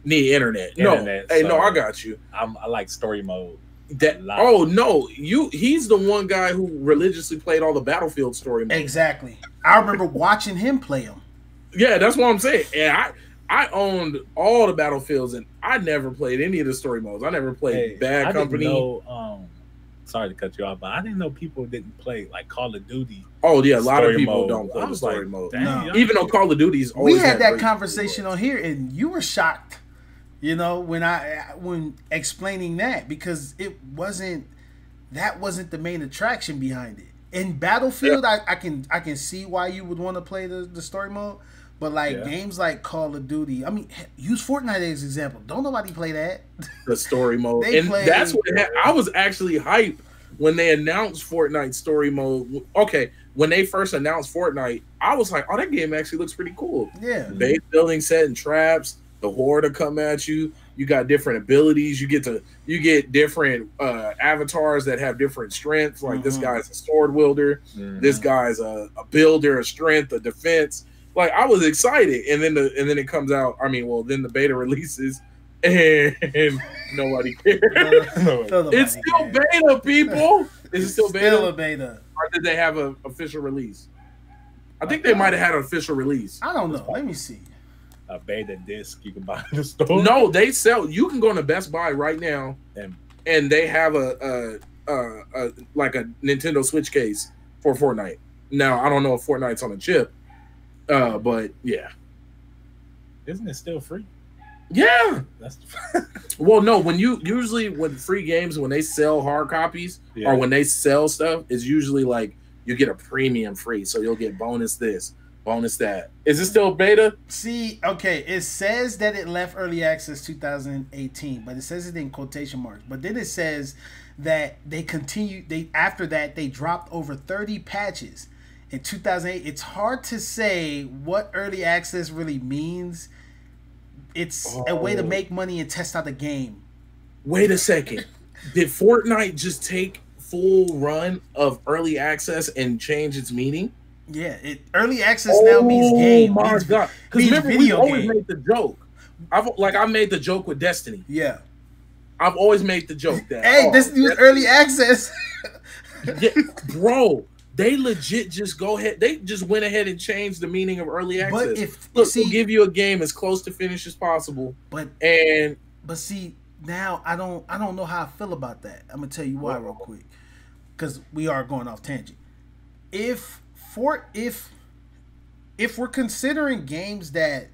Need internet. internet. No, hey, so no, I got you. I'm, I like story mode. That oh no, you he's the one guy who religiously played all the Battlefield story modes. Exactly. I remember watching him play them. Yeah, that's what I'm saying. And I I owned all the Battlefields, and I never played any of the story modes. I never played hey, Bad I Company. Didn't know, um, sorry to cut you off, but I didn't know people didn't play like Call of Duty. Oh yeah, a lot of people mode. don't play the story like, mode. No. Even though Call of Duty's always we had, had that conversation on here, and you were shocked. You know, when I when explaining that, because it wasn't that wasn't the main attraction behind it. In Battlefield, yeah. I, I can I can see why you would want to play the, the story mode, but like yeah. games like Call of Duty, I mean, use Fortnite as an example. Don't nobody play that the story mode, and play, that's what it had. I was actually hyped when they announced Fortnite story mode. Okay, when they first announced Fortnite, I was like, oh, that game actually looks pretty cool. Yeah, base building, setting traps. The horde to come at you. You got different abilities. You get to you get different uh, avatars that have different strengths. Like mm-hmm. this guy's a sword wielder. Mm-hmm. This guy's a, a builder, a strength, a defense. Like I was excited, and then the and then it comes out. I mean, well, then the beta releases, and, and nobody cares. no, no, it's still cares. beta, people. Is it still it's beta? Still a beta. Or did they have an official release? I think I they might have had an official release. I don't know. Let me see. A beta disc you can buy in the store. No, they sell. You can go to Best Buy right now, and, and they have a, a, a, a like a Nintendo Switch case for Fortnite. Now I don't know if Fortnite's on a chip, uh, but yeah, isn't it still free? Yeah. That's well, no. When you usually with free games, when they sell hard copies yeah. or when they sell stuff, it's usually like you get a premium free, so you'll get bonus this. Bonus that. Is it still beta? See, okay, it says that it left early access two thousand eighteen, but it says it in quotation marks. But then it says that they continue. They after that they dropped over thirty patches in two thousand eight. It's hard to say what early access really means. It's oh. a way to make money and test out the game. Wait a second. Did Fortnite just take full run of early access and change its meaning? Yeah, it, early access oh now means game. Oh my means, god! Because remember, we always game. made the joke. I've like I made the joke with Destiny. Yeah, I've always made the joke that hey, oh, Destiny was early access. yeah, bro, they legit just go ahead. They just went ahead and changed the meaning of early access. But if look, see, we'll give you a game as close to finish as possible. But and but see now, I don't I don't know how I feel about that. I'm gonna tell you why real quick, because we are going off tangent. If For if if we're considering games that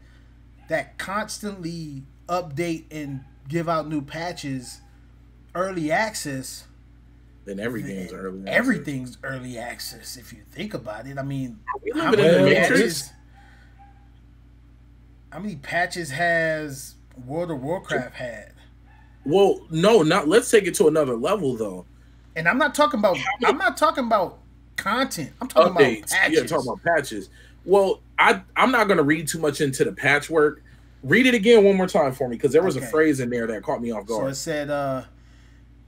that constantly update and give out new patches, early access, then every game's early access. Everything's early access if you think about it. I mean, how many, patches, how many patches has World of Warcraft had? Well, no, not let's take it to another level though. And I'm not talking about I'm not talking about content. I'm talking Updates. about patches. Yeah, talking about patches. Well, I I'm not gonna read too much into the patchwork. Read it again one more time for me, because there was okay. a phrase in there that caught me off guard. So it said, uh,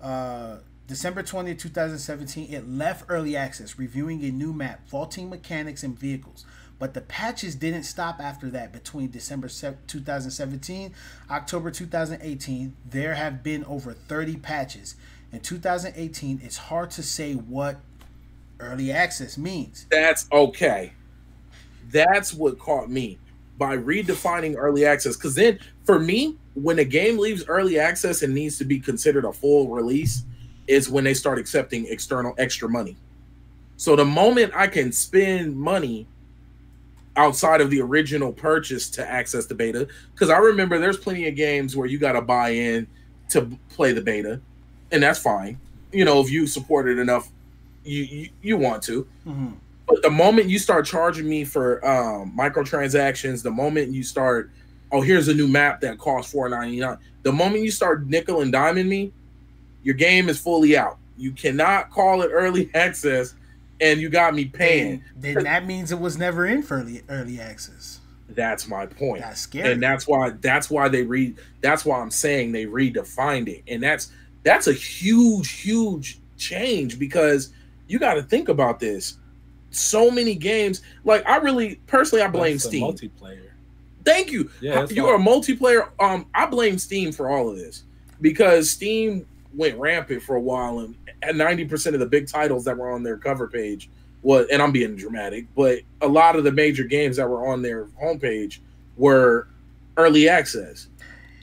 uh, December twentieth, two thousand seventeen. It left early access, reviewing a new map, vaulting mechanics, and vehicles. But the patches didn't stop after that. Between December two thousand seventeen, October two thousand eighteen, there have been over thirty patches. In two thousand eighteen, it's hard to say what early access means. That's okay. That's what caught me by redefining early access. Because then, for me, when a game leaves early access and needs to be considered a full release, is when they start accepting external extra money. So the moment I can spend money outside of the original purchase to access the beta, because I remember there's plenty of games where you got to buy in to play the beta, and that's fine. You know, if you support it enough. You, you you want to, mm-hmm. but the moment you start charging me for um, microtransactions, the moment you start, oh, here's a new map that costs four ninety-nine. The moment you start nickel and diming me, your game is fully out. You cannot call it early access, and you got me paying. Then, then that means it was never in for early, early access. That's my point. That's scary, and that's why that's why they read. That's why I'm saying they redefined it, and that's that's a huge huge change because. You got to think about this. So many games. Like, I really, personally, I blame Steam. Multiplayer. Thank you. Yeah, you are a multiplayer. Um, I blame Steam for all of this because Steam went rampant for a while, and ninety percent of the big titles that were on their cover page was, and I'm being dramatic, but a lot of the major games that were on their homepage were early access.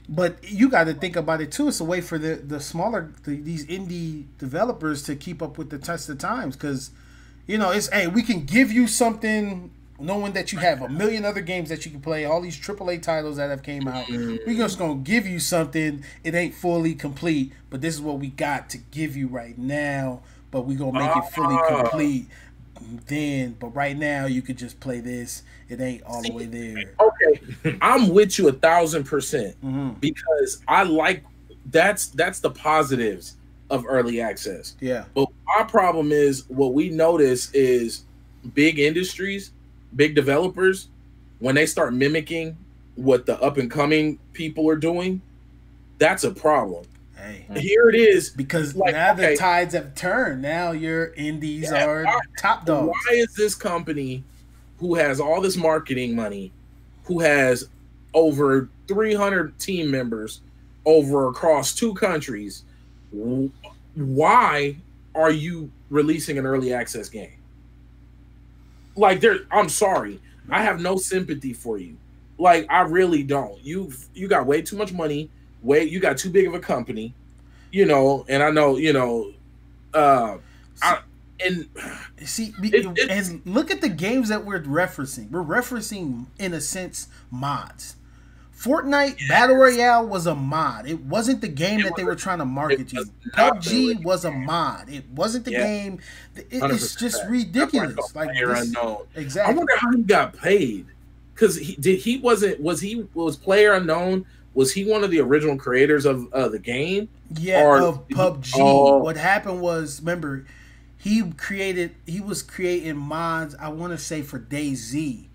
But you got to think about it too. It's a way for the the smaller the, these indie developers to keep up with the test of times, because you know it's, hey, we can give you something knowing that you have a million other games that you can play, all these triple A titles that have came out. We're just gonna give you something. It ain't fully complete, but this is what we got to give you right now. But we gonna make it fully complete then. But right now, you could just play this. It ain't all the way there. Okay, I'm with you a thousand percent mm-hmm. because I like that's that's the positives of early access. Yeah. But our problem is what we notice is big industries. Big developers, when they start mimicking what the up and coming people are doing, that's a problem. Hey, here it is, because like, now okay, the tides have turned. Now your indies yeah, are why, top dogs. Why is this company, who has all this marketing money, who has over three hundred team members over across two countries, why are you releasing an early access game? Like, there, I'm sorry, I have no sympathy for you. Like, I really don't. You you got way too much money. Way you got too big of a company, you know. And I know, you know, uh, I, and see, it, it, and look at the games that we're referencing. We're referencing, in a sense, mods. Fortnite yes. Battle Royale was a mod. It wasn't the game it that they were trying to market you. P U B G was a mod. It wasn't the yeah. game. It, it's just that. ridiculous. Like this, exactly. I wonder how he got paid. Because he did. He wasn't. Was he? Was PlayerUnknown? Was he one of the original creators of uh, the game? Yeah, or, of P U B G. Oh. What happened was, remember, he created. He was creating mods. I want to say for DayZ,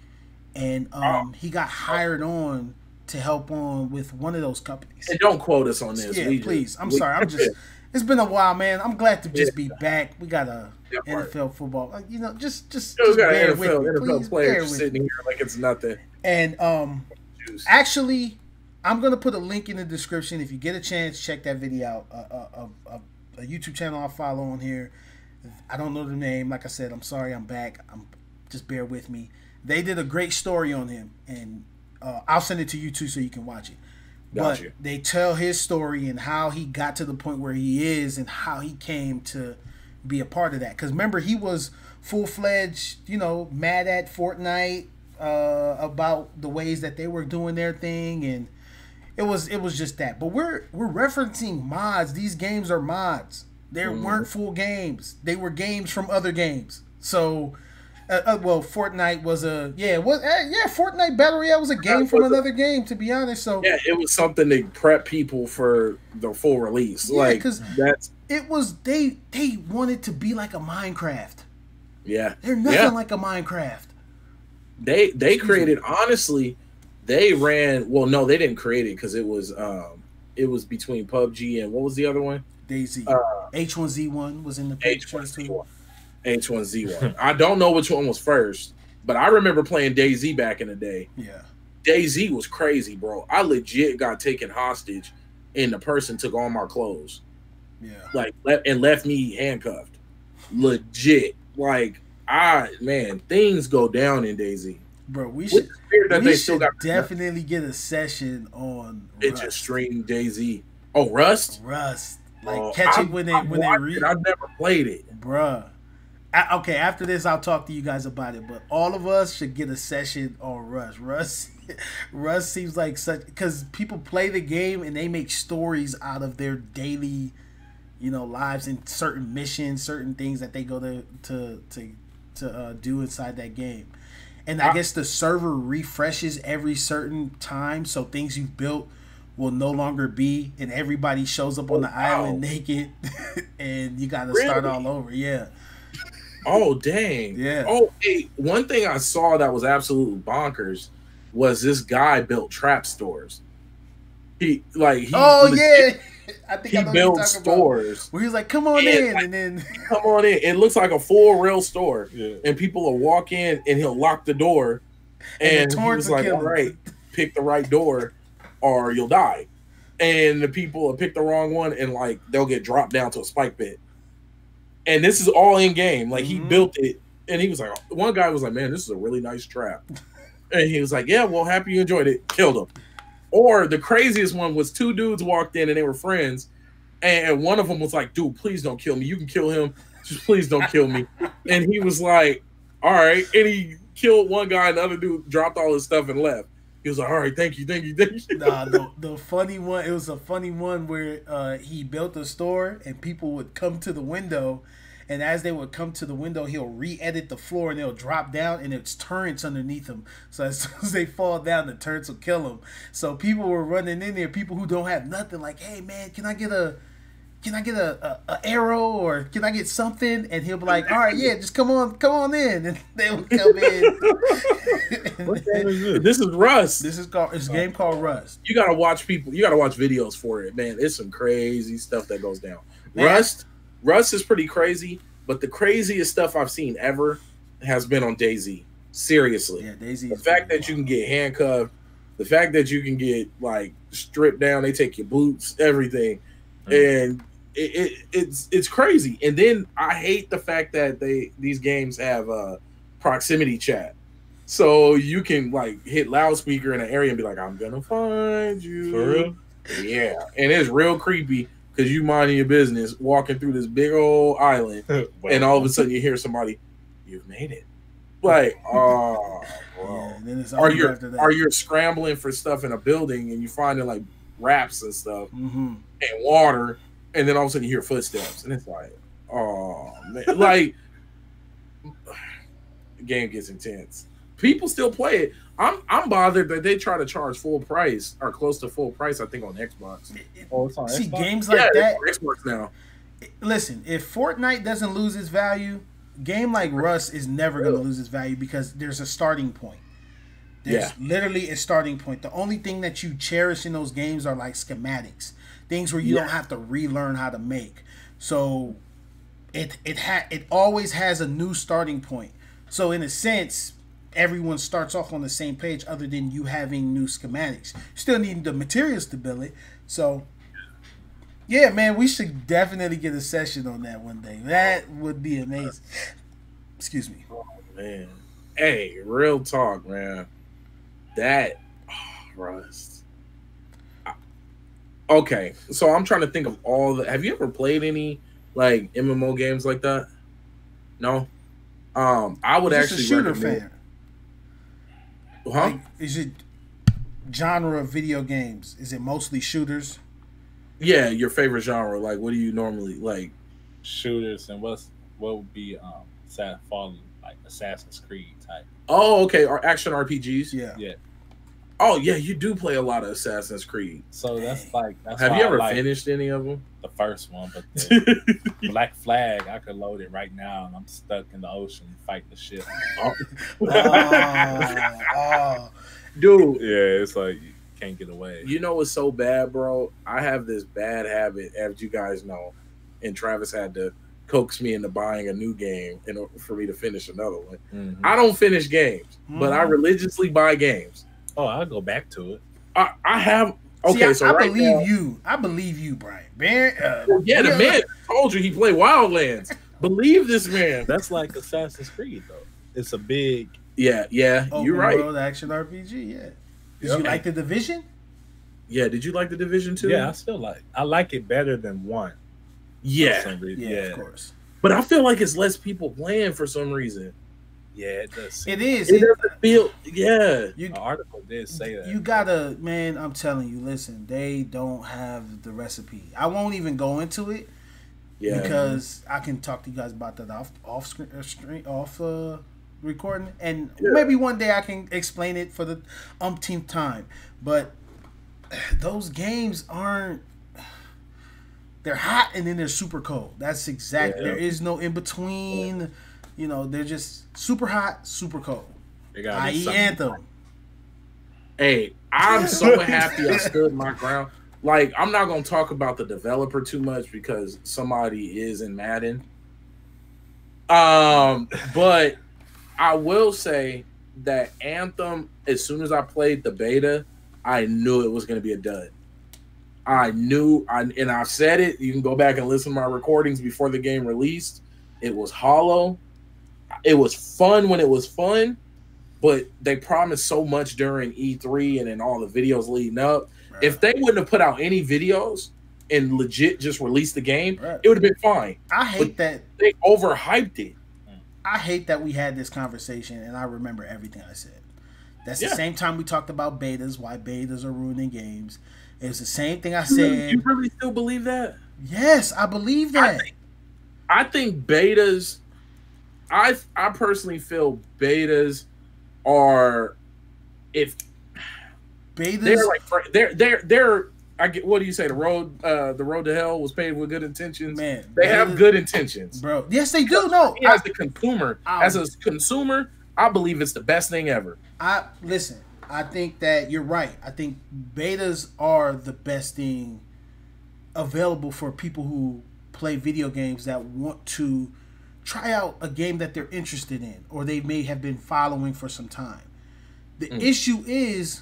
and um, oh. he got hired oh. on. to help on with one of those companies. And don't quote us on this. Yeah, we please. Just, I'm we, sorry. I'm just, it's been a while, man. I'm glad to just yeah. be back. We got a yeah, N F L right. football. Like, you know, just, just, just bear with N F L, please, N F L players bear with sitting here like it's nothing. And um, Juice. actually, I'm going to put a link in the description. If you get a chance, check that video out. A, a, a, a YouTube channel I follow on here. I don't know the name. Like I said, I'm sorry. I'm back. I'm just bear with me. They did a great story on him, and Uh, I'll send it to you too so you can watch it. But gotcha. They tell his story and how he got to the point where he is and how he came to be a part of that. Because remember, he was full-fledged, you know, mad at Fortnite uh, about the ways that they were doing their thing, and it was it was just that. But we're we're referencing mods. These games are mods. They mm. weren't full games. They were games from other games. So. Uh, uh, well, Fortnite was a yeah, was uh, yeah, Fortnite Battle Royale was a game from another game, to be honest. So yeah, it was something to prep people for the full release. Yeah, like that's it was they they wanted to be like a Minecraft. Yeah, they're nothing yeah. like a Minecraft. They they created honestly, they ran well. No, they didn't create it because it was um it was between P U B G and what was the other one? DayZ. Uh, H one Z one was in the picture too. H one Z one. I don't know which one was first, but I remember playing DayZ back in the day. Yeah, DayZ was crazy, bro. I legit got taken hostage, and the person took all my clothes. Yeah, like and left me handcuffed. Legit, like I man, things go down in DayZ. Bro, we should, that we they should still got definitely get a session on. It Rust. Just streamed DayZ. Oh, Rust, Rust, like uh, catch I, it when they I when they read. It. I've never played it, bruh. I, okay, after this, I'll talk to you guys about it. But all of us should get a session on Rust. Rust, Rust seems like such because people play the game and they make stories out of their daily, you know, lives and certain missions, certain things that they go to to to to uh, do inside that game. And I, I guess the server refreshes every certain time, so things you've built will no longer be. And everybody shows up on the wow. island naked, and you got to really? start all over. Yeah. Oh dang! Yeah. Oh, hey, one thing I saw that was absolutely bonkers was this guy built trap stores. He like he. Oh legit, yeah, I think he I know built stores about, where he's like, "Come on and in," like, and then come on in. It looks like a full real store, yeah. and people will walk in, and he'll lock the door, and, and he was like, "All right, pick the right door, or you'll die." and the people will pick the wrong one, and like they'll get dropped down to a spike pit. And this is all in game. Like, mm-hmm. he built it, and he was like, one guy was like, "Man, this is a really nice trap," and he was like, "Yeah, well, happy you enjoyed it." Killed him. Or the craziest one was two dudes walked in and they were friends, and one of them was like, "Dude, please don't kill me. You can kill him. Just please don't kill me." And he was like, "All right," and he killed one guy, and the other dude dropped all his stuff and left. He was like, "All right, thank you, thank you, thank you." Nah, the, the funny one, it was a funny one where uh, he built a store and people would come to the window, and as they would come to the window, he'll re-edit the floor and they'll drop down and it's turrets underneath them. So as soon as they fall down, the turrets will kill them. So people were running in there, people who don't have nothing, like, "Hey man, can I get a... Can I get a, a, a arrow, or can I get something?" And he'll be like, "All right, yeah, just come on, come on in." And they will come in. What game is this? This is Rust. This is called. It's a game called Rust. You gotta watch people. You gotta watch videos for it, man. It's some crazy stuff that goes down. Man. Rust, Rust is pretty crazy, but the craziest stuff I've seen ever has been on DayZ. Seriously, yeah, DayZ. The fact that wild. you can get handcuffed, the fact that you can get like stripped down, they take your boots, everything, mm. and It, it, it's it's crazy. And then I hate the fact that they these games have uh, proximity chat, so you can like hit loudspeaker in an area and be like, "I'm gonna find you." For real? Yeah, and it's real creepy because you minding your business, walking through this big old island, wow. and all of a sudden you hear somebody, "You've made it." Like, oh, wow. yeah, then it's are you are you scrambling for stuff in a building and you finding like wraps and stuff mm-hmm. and water. And then all of a sudden you hear footsteps, and it's like, oh man, like the game gets intense. People still play it. I'm I'm bothered that they try to charge full price or close to full price. I think on Xbox. It, it, oh, it's on see Xbox? Games like yeah, that. It's on Xbox now. Listen, if Fortnite doesn't lose its value, game like Rust is never going to lose its value because there's a starting point. There's yeah. literally a starting point. The only thing that you cherish in those games are like schematics. Things where you yeah. don't have to relearn how to make, so it it ha it always has a new starting point. So in a sense, everyone starts off on the same page, other than you having new schematics. You still need the materials to build it. So yeah, man, we should definitely get a session on that one day. That would be amazing. Excuse me. Oh man, hey, real talk, man. That oh, Rust. Okay, so I'm trying to think of all the... Have you ever played any, like, M M O games like that? No? Um, I would actually... Is it a shooter fan? Huh? Like, is it genre of video games? Is it mostly shooters? Yeah, your favorite genre. Like, what do you normally, like... Shooters, and what's what would be um, falling, like, Assassin's Creed type. Oh, okay, or action R P Gs? Yeah. Yeah. Oh yeah, you do play a lot of Assassin's Creed. So that's like. That's Have you ever like finished any of them? The first one, but the Black Flag, I could load it right now, and I'm stuck in the ocean fighting the ship. oh. oh, oh. Dude, yeah, it's like you can't get away. You know what's so bad, bro? I have this bad habit, as you guys know, and Travis had to coax me into buying a new game in order for me to finish another one. Mm-hmm. I don't finish games, mm-hmm. but I religiously buy games. Oh, I'll go back to it. I, I have. Okay, See, I, so I right believe now, you. I believe you, Brian. Bear, uh, well, yeah, the man told you he played Wildlands. Believe this man. That's like Assassin's Creed, though. It's a big. Yeah, yeah. You're right. Open world action R P G. Yeah. Did yeah. you like The Division? Yeah. Did you like The Division too? Yeah, I still like. It. I like it better than one. Yeah. Yeah, yeah, of course. But I feel like it's less people playing for some reason. Yeah, it does. It is. It doesn't feel. Yeah, you, the article did say that. You gotta, man. I'm telling you. Listen, they don't have the recipe. I won't even go into it. Yeah. Because I can talk to you guys about that off, off screen, off uh, recording, and yeah. maybe one day I can explain it for the umpteenth time. But those games aren't. They're hot and then they're super cold. That's exactly. Yeah. There is no in between. Yeah. You know, they're just super hot, super cold. I E Anthem. Hey, I'm so happy I stood my ground. Like, I'm not going to talk about the developer too much because somebody is in Madden. Um, but I will say that Anthem, as soon as I played the beta, I knew it was going to be a dud. I knew, I, and I've said it, you can go back and listen to my recordings before the game released. It was hollow. It was fun when it was fun, but they promised so much during E three and in all the videos leading up. Right. If they wouldn't have put out any videos and legit just released the game, right, it would have been fine. I hate but that. They overhyped it. I hate that we had this conversation and I remember everything I said. That's yeah. the same time we talked about betas, why betas are ruining games. It was the same thing I said. You really still believe that? Yes, I believe that. I think, I think betas, I I personally feel betas are, if betas, they're like they're they're they're. I get, what do you say? The road, uh, the road to hell was paved with good intentions. Man, they betas, have good intentions, bro. Yes, they do. No, I, as the consumer, I, as a consumer, I believe it's the best thing ever. I listen. I think that you're right. I think betas are the best thing available for people who play video games that want to try out a game that they're interested in or they may have been following for some time. The mm. issue is,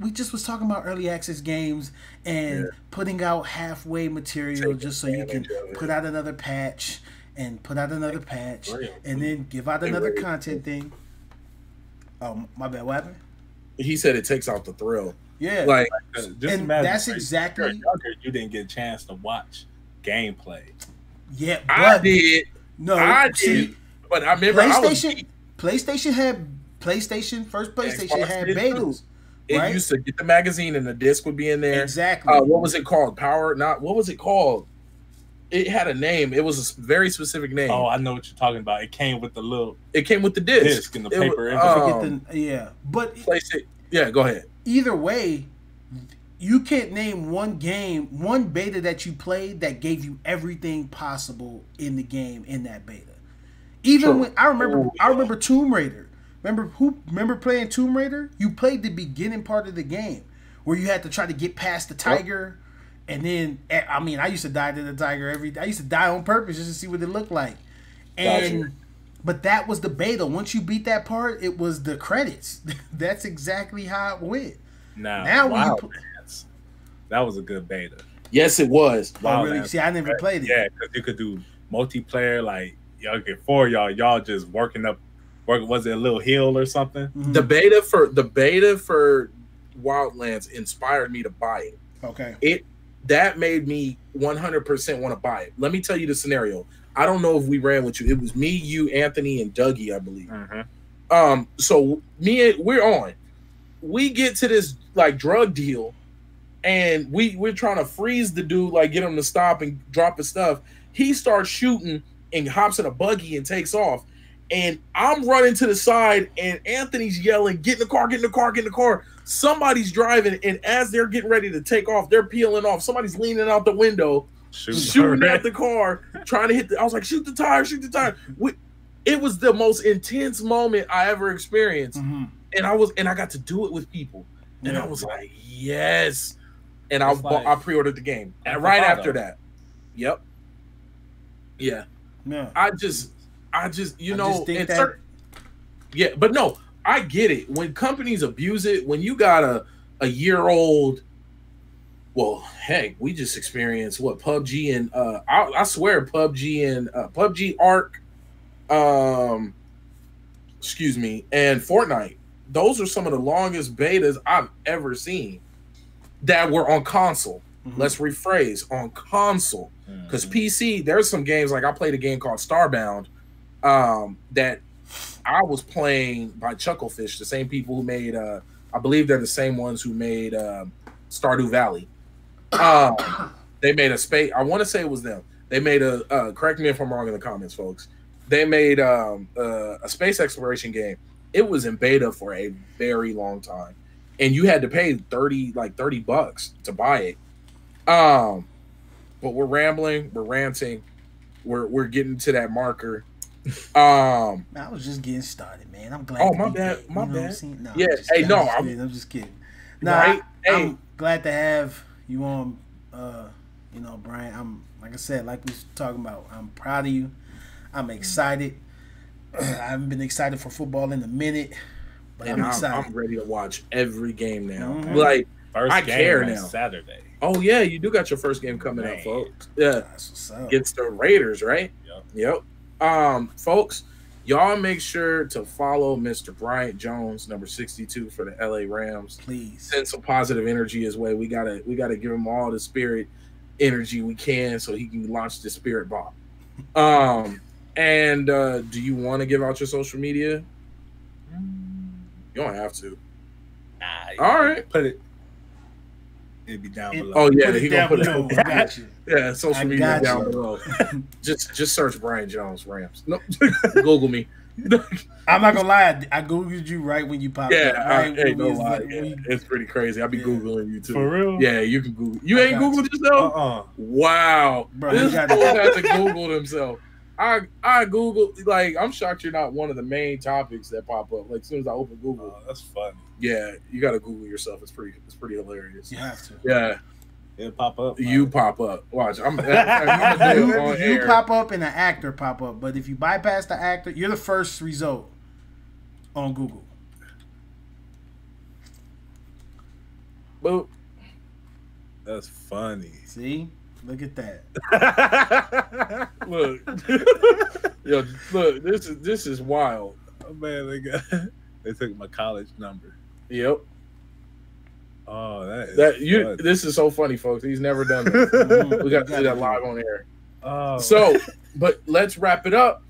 we just was talking about early access games and yeah. putting out halfway material Take just so you can put out another patch and put out another patch and then give out another content thing. Oh, my bad. What happened? He said it takes out the thrill. Yeah, like just and imagine, that's like, exactly. You're younger, you didn't get a chance to watch gameplay. Yeah, but I did. No, I see, did. But I remember PlayStation. I was, PlayStation had PlayStation first. PlayStation had betas. It right? used to get the magazine and the disc would be in there. Exactly. Uh, what was it called? Power? Not what was it called? It had a name. It was a very specific name. Oh, I know what you're talking about. It came with the little. It came with the disc, disc and the it paper. Was, um, the, yeah, but PlayStation. Yeah, go ahead. Either way, you can't name one game, one beta that you played that gave you everything possible in the game in that beta. Even True. when I remember, oh, I remember Tomb Raider. Remember who? Remember playing Tomb Raider? You played the beginning part of the game where you had to try to get past the tiger. Yep. And then, I mean, I used to die to the tiger every day. I used to die on purpose just to see what it looked like. And gotcha. But that was the beta. Once you beat that part, it was the credits. That's exactly how it went. Nah, now, wow, when you yes. that was a good beta. Yes, it was. Wow, oh, really? See, I never played it. Yeah, because you could do multiplayer. Like, y'all get four y'all. Y'all just working up. Work, was it a little hill or something? Mm-hmm. The beta for the beta for Wildlands inspired me to buy it. Okay. It. That made me one hundred percent want to buy it. Let me tell you the scenario. I don't know if we ran with you. It was me, you, Anthony, and Dougie, I believe. Uh-huh. Um, so me and we're on. We get to this like drug deal, and we we're trying to freeze the dude, like get him to stop and drop his stuff. He starts shooting and hops in a buggy and takes off. And I'm running to the side, and Anthony's yelling, "Get in the car! Get in the car! Get in the car!" Somebody's driving, and as they're getting ready to take off, they're peeling off. Somebody's leaning out the window, shoot shooting her. at the car, trying to hit the, I was like, "Shoot the tire! Shoot the tire!" We, it was the most intense moment I ever experienced, mm-hmm. and I was, and I got to do it with people, and yeah. I was like, "Yes!" And I, like, I pre-ordered the game, and right after that, yep, yeah, yeah. I just. I just, you I know, just think that... certain, yeah, but no, I get it. When companies abuse it, when you got a, a year old, well, heck, we just experienced what P U B G and uh, I, I swear P U B G and uh, P U B G Arc, um, excuse me, and Fortnite. Those are some of the longest betas I've ever seen that were on console. Mm-hmm. Let's rephrase on console, because mm-hmm. P C, there's some games like I played a game called Starbound. Um, that I was playing by Chucklefish, the same people who made, uh, I believe they're the same ones who made uh, Stardew Valley. Um, they made a space, I want to say it was them. They made a, uh, correct me if I'm wrong in the comments, folks. They made um, uh, a space exploration game. It was in beta for a very long time. And you had to pay thirty, like thirty bucks to buy it. Um, but we're rambling, we're ranting, we're, we're getting to that marker. Um, I was just getting started, man. I'm glad. Oh, my bad, my bad. No, yeah, hey, no, I'm just kidding. I'm just kidding. No, right? I, hey. I'm glad to have you on. Uh, you know, Brian. I'm like I said, like we were talking about. I'm proud of you. I'm excited. I haven't been excited for football in a minute, but and I'm, I'm excited. I'm ready to watch every game now. Mm-hmm. Like First I game care now. Saturday. Oh yeah, you do got your first game coming Man. Up, folks. Yeah, against the Raiders, right? Yep. Yep. Um, folks, y'all make sure to follow Mister Bryant Jones, number sixty-two for the L A Rams. Please send some positive energy his way. We gotta, we gotta give him all the spirit energy we can so he can launch the spirit bomb. Um, and uh, do you want to give out your social media? You don't have to. Nah. All right. Put it. It'd be down below. Oh yeah, he gonna put it. Over. Got you. Yeah, social media down you. Below. just just search Bryant Jones Rams. No, Google me. I'm not gonna lie, I googled you right when you popped yeah, up. I, right I, no lie. Yeah, we, it's pretty crazy. I be yeah. googling you too. For real? Yeah, you can Google. You I ain't googled you. Yourself? Uh-uh. Wow, bro, this fool has to Google himself. I I googled like I'm shocked you're not one of the main topics that pop up. Like as soon as I open Google, oh, that's funny. Yeah, you got to Google yourself. It's pretty it's pretty hilarious. You have to. Yeah, it'll pop up. You man. Pop up. Watch. I'm, I'm gonna do it on you air. Pop up and the actor pop up. But if you bypass the actor, you're the first result on Google. Boop. That's funny. See. Look at that! Look, yo, look. This is this is wild. Oh man, they got they took my college number. Yep. Oh, that is that you. Funny. This is so funny, folks. He's never done that. We got to do that live on air. Oh. So, but let's wrap it up,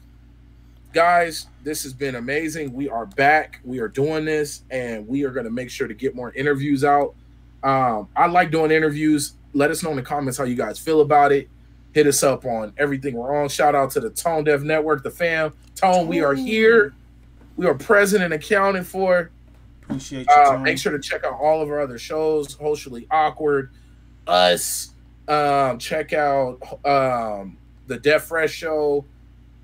guys. This has been amazing. We are back. We are doing this, and we are going to make sure to get more interviews out. Um, I like doing interviews. Let us know in the comments how you guys feel about it. Hit us up on everything we're on. Shout out to the Tone Def Network, the fam. Tone, we are here. We are present and accounted for. Appreciate you, uh, make sure to check out all of our other shows, Socially Awkward, Us. Um, check out um, the Def Fresh Show.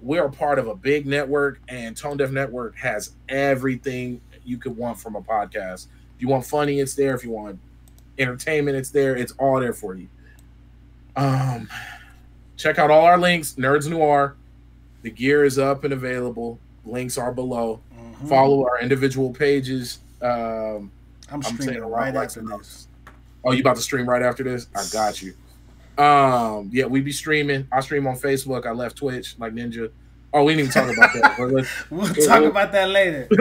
We are part of a big network, and Tone Def Network has everything you could want from a podcast. If you want funny, it's there. If you want entertainment, it's there. It's all there for you. Um, check out all our links. Nerds Noir. The gear is up and available. Links are below. Mm-hmm. Follow our individual pages. Um, I'm, I'm streaming right after this. Oh, you about to stream right after this? I got you. Um, yeah, we be streaming. I stream on Facebook. I left Twitch like Ninja. Oh, we didn't even talk about that. We'll talk we'll, about that later. A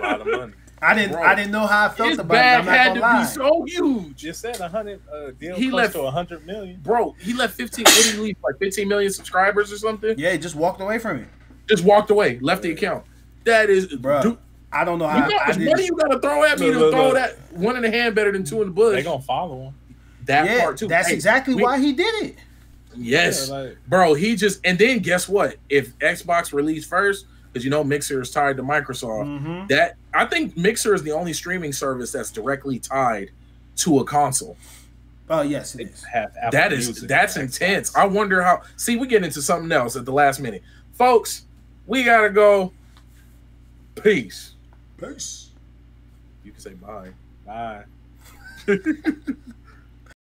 lot of money. I didn't. Bro, I didn't know how I felt about it. I'm not had to lie. Be so huge. You said a hundred uh, deal he close left, to a hundred million. Bro, he left fifteen. What did he leave? Like fifteen million subscribers or something? Yeah, he just walked away from it. Just walked away. Left yeah. the account. That is, bro. Dude, I don't know how. You know, I, I what do you gotta throw at me look, to look, throw look. That one in the hand better than two in the bush? They gonna follow him. That yeah, part too. That's hey, exactly we, why he did it. Yes, yeah, like, bro. He just and then guess what? If Xbox released first. Because you know Mixer is tied to Microsoft. Mm-hmm. That I think Mixer is the only streaming service that's directly tied to a console. Oh yes, it is. That is that's intense. I wonder how. See, we get into something else at the last minute, folks. We gotta go. Peace. Peace. You can say bye. Bye.